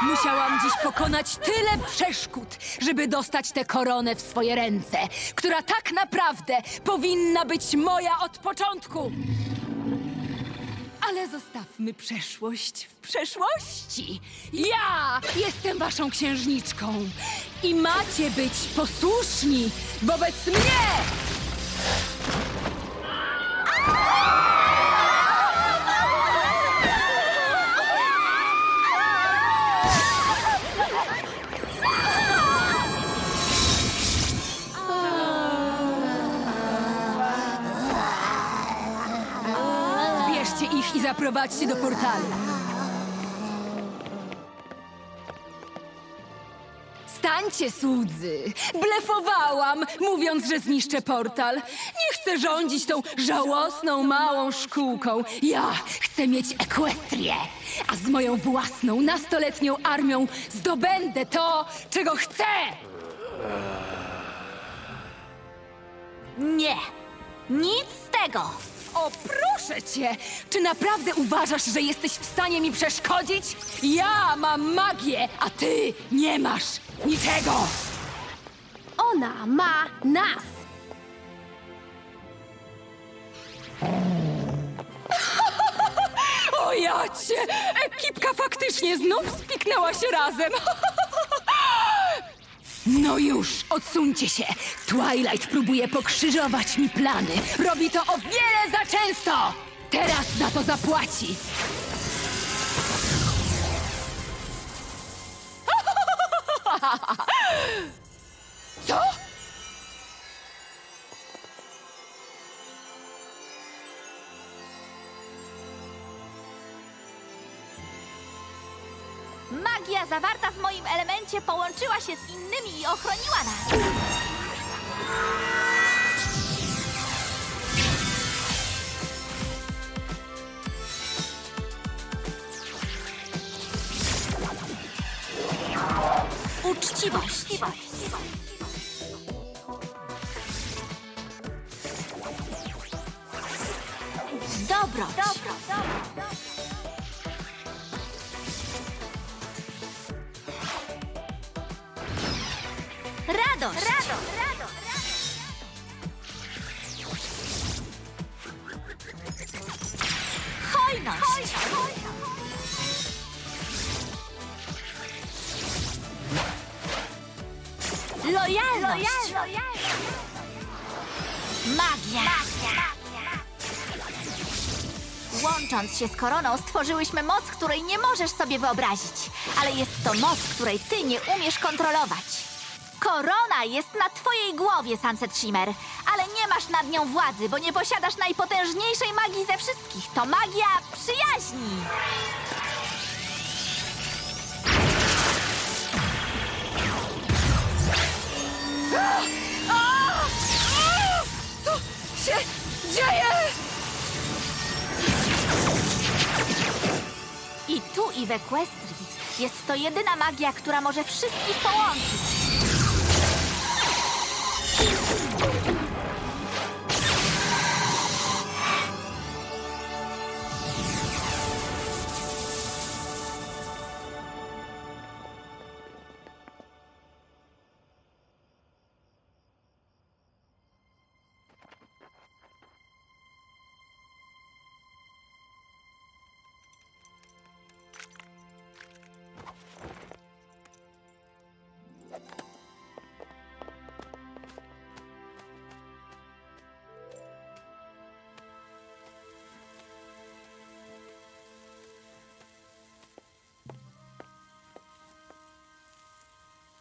Musiałam dziś pokonać tyle przeszkód, żeby dostać tę koronę w swoje ręce, która tak naprawdę powinna być moja od początku. Ale zostawmy przeszłość w przeszłości. Ja jestem waszą księżniczką i macie być posłuszni wobec mnie! I zaprowadźcie do portalu. Stańcie, słudzy! Blefowałam, mówiąc, że zniszczę portal. Nie chcę rządzić tą żałosną, małą szkółką. Ja chcę mieć Equestrię. A z moją własną, nastoletnią armią zdobędę to, czego chcę! Nie! Nic z tego! O, proszę cię! Czy naprawdę uważasz, że jesteś w stanie mi przeszkodzić? Ja mam magię, a ty nie masz niczego! Ona ma nas! O jacie! Ekipka faktycznie znów spiknęła się razem! No już, odsuńcie się! Twilight próbuje pokrzyżować mi plany. Robi to o wiele za często! Teraz za to zapłaci! Co? Magia zawarta w moim elemencie połączyła się z innymi i ochroniła nas. Uczciwość. Dobroć. Radość! Hojność! Lojalność! Magia! Łącząc się z koroną, stworzyłyśmy moc, której nie możesz sobie wyobrazić. Ale jest to moc, której ty nie umiesz kontrolować. Korona jest na twojej głowie, Sunset Shimmer, ale nie masz nad nią władzy, bo nie posiadasz najpotężniejszej magii ze wszystkich. To magia przyjaźni! Co się dzieje? I tu, i w Equestrii jest to jedyna magia, która może wszystkich połączyć.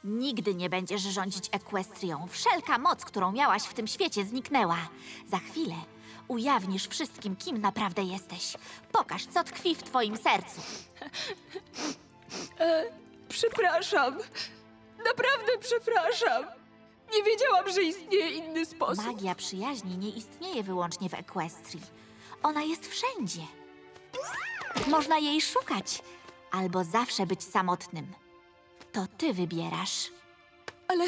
Nigdy nie będziesz rządzić Equestrią. Wszelka moc, którą miałaś w tym świecie, zniknęła. Za chwilę ujawnisz wszystkim, kim naprawdę jesteś. Pokaż, co tkwi w twoim sercu. Przepraszam. Naprawdę przepraszam. Nie wiedziałam, że istnieje inny sposób. Magia przyjaźni nie istnieje wyłącznie w Equestrii. Ona jest wszędzie. Można jej szukać, albo zawsze być samotnym. To ty wybierasz. Ale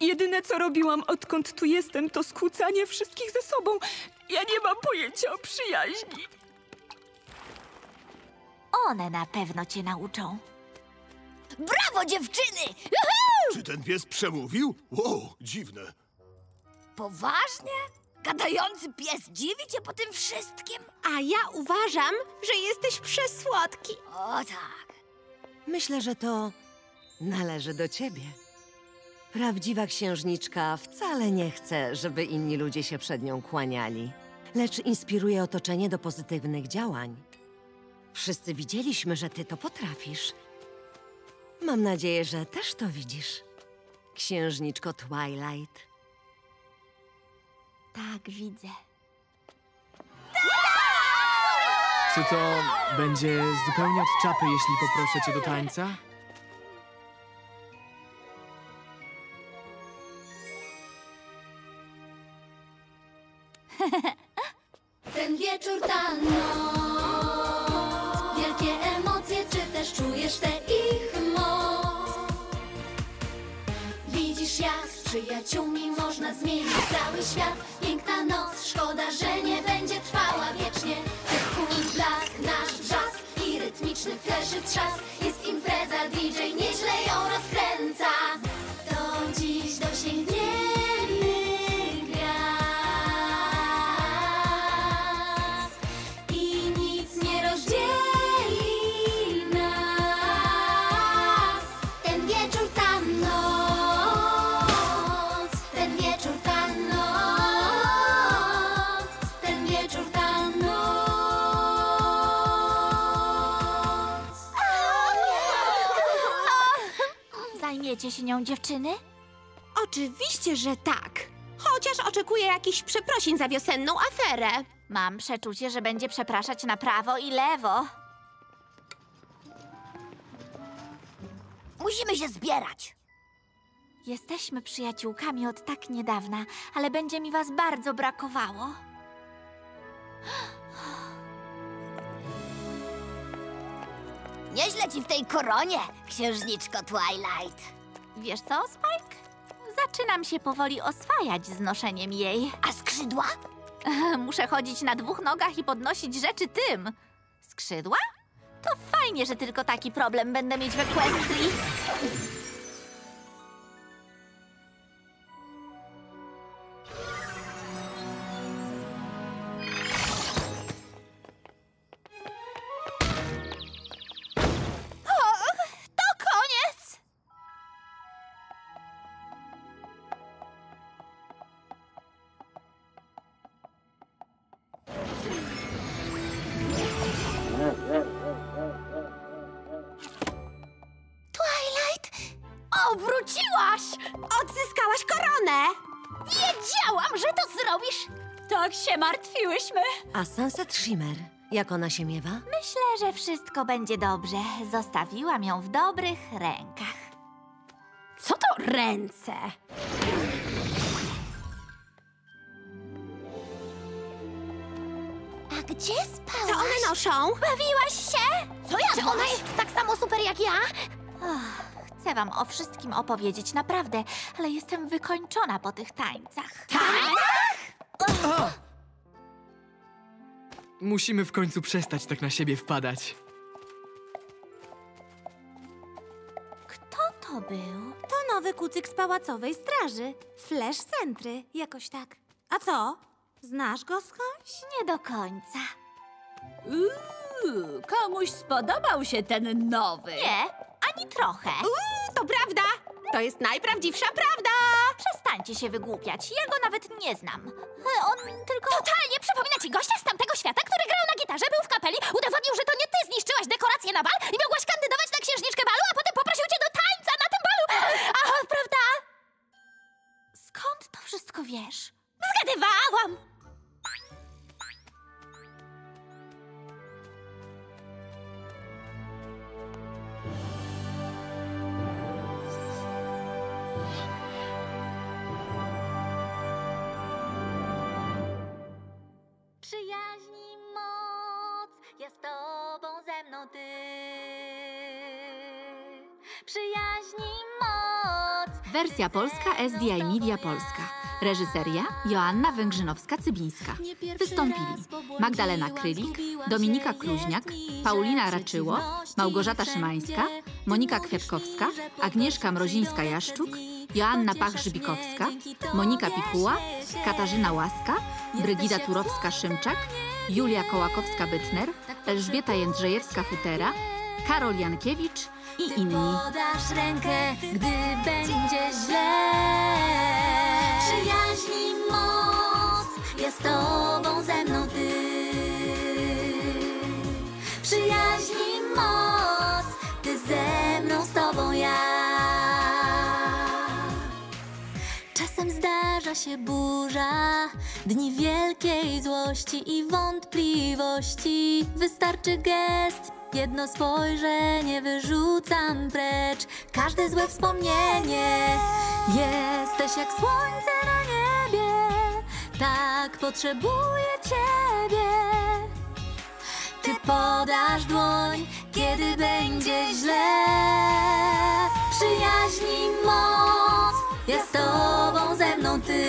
jedyne, co robiłam, odkąd tu jestem, to skłócanie wszystkich ze sobą. Ja nie mam pojęcia o przyjaźni. One na pewno cię nauczą. Brawo, dziewczyny! Uhu! Czy ten pies przemówił? Wow, dziwne. Poważnie? Gadający pies dziwi cię po tym wszystkim? A ja uważam, że jesteś przesłodki. O tak. Myślę, że to należy do ciebie. Prawdziwa księżniczka wcale nie chce, żeby inni ludzie się przed nią kłaniali, lecz inspiruje otoczenie do pozytywnych działań. Wszyscy widzieliśmy, że ty to potrafisz. Mam nadzieję, że też to widzisz, księżniczko Twilight. Tak, widzę. Czy to będzie zupełnie od czapy, jeśli poproszę cię do tańca? Ten wieczór, ta noc, wielkie emocje, czy też czujesz tę ich moc? Widzisz, jak z przyjaciółmi można zmienić cały świat. Piękna noc, szkoda, że nie będzie trwała wiecznie. Ten blask, nasz wrzask i rytmiczny fleszy trzask. Jest impreza, DJ nieźle ją rozkręca. To dziś dosięgnie. Zajmiecie się nią, dziewczyny? Oczywiście, że tak. Chociaż oczekuję jakichś przeprosin za wiosenną aferę. Mam przeczucie, że będzie przepraszać na prawo i lewo. Musimy się zbierać. Jesteśmy przyjaciółkami od tak niedawna, ale będzie mi was bardzo brakowało. Nieźle ci w tej koronie, księżniczko Twilight. Wiesz co, Spike? Zaczynam się powoli oswajać z noszeniem jej. A skrzydła? Muszę chodzić na dwóch nogach i podnosić rzeczy tym. Skrzydła? To fajnie, że tylko taki problem będę mieć w Equestrii. Odzyskałaś koronę! Wiedziałam, że to zrobisz! Tak się martwiłyśmy! A Sunset Shimmer, jak ona się miewa? Myślę, że wszystko będzie dobrze. Zostawiłam ją w dobrych rękach. Co to ręce? A gdzie spałaś? Co one noszą? Bawiłaś się? Co ja? Czy ona jest tak samo super jak ja? Oh. Chcę wam o wszystkim opowiedzieć, naprawdę, ale jestem wykończona po tych tańcach. Tańcach? Musimy w końcu przestać tak na siebie wpadać. Kto to był? To nowy kucyk z Pałacowej Straży. Flash Sentry, jakoś tak. A co? Znasz go skądś? Nie do końca. Uuu, komuś spodobał się ten nowy. Nie. Ani trochę. To prawda! To jest najprawdziwsza prawda! Przestańcie się wygłupiać, ja go nawet nie znam. On tylko... Totalnie przypomina ci gościa z tamtego świata, który grał na gitarze, był w kapeli, udowodnił, że to nie ty zniszczyłaś dekorację na bal i mogłaś kandydować na księżniczkę balu, a potem poprosił cię do tańca na tym balu! Aha, prawda? Skąd to wszystko wiesz? Zgadywałam! Przyjaźni moc, ja z tobą, ze mną ty. Przyjaźni moc. Wersja polska SDI Media Polska. Reżyseria Joanna Węgrzynowska-Cybińska. Wystąpili Magdalena Krylik, Dominika Kluźniak, Paulina Raczyło, Małgorzata Szymańska, Monika Kwiatkowska, Agnieszka Mrozińska-Jaszczuk, Joanna Pach-Żybikowska, Monika Pikuła, Katarzyna Łaska, Brygida Turowska-Szymczak, Julia Kołakowska-Bytner, Elżbieta Jędrzejewska-Futera, Karol Jankiewicz i inni. Podasz rękę, gdy będzie źle. Przyjaźni moc jest tobą, ze mną ty. Przyjaźni moc, ty ze mną, z tobą ja. Czasem zdarza się burza, dni wielkiej złości i wątpliwości. Wystarczy gest, jedno spojrzenie, wyrzucam precz każde złe wspomnienie. Jesteś jak słońce na niebie, tak potrzebuję ciebie. Ty podasz dłoń, kiedy będzie źle. Przyjaźni moc jest tobą, ze mną ty.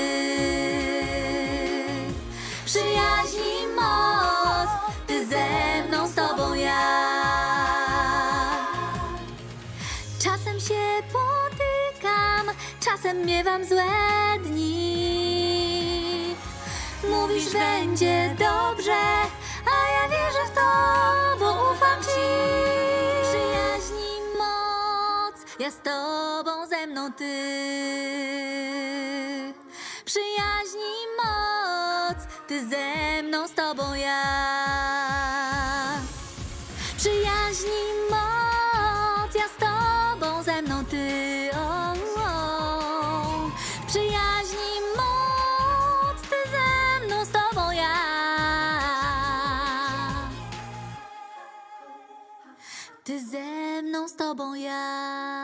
Przyjaźni moc, ty ze mną, z tobą ja. Czasem się potykam, czasem miewam złe dni. Mówisz, będzie dobrze, a ja wierzę w to, bo ufam ci. Przyjaźni moc jest tobą, ze mną ty. Przyjaźni moc, ty ze mną, z tobą ja. Przyjaźni moc, ja z tobą, ze mną ty. O, o. Przyjaźni moc, ty ze mną, z tobą ja. Ty ze mną, z tobą ja.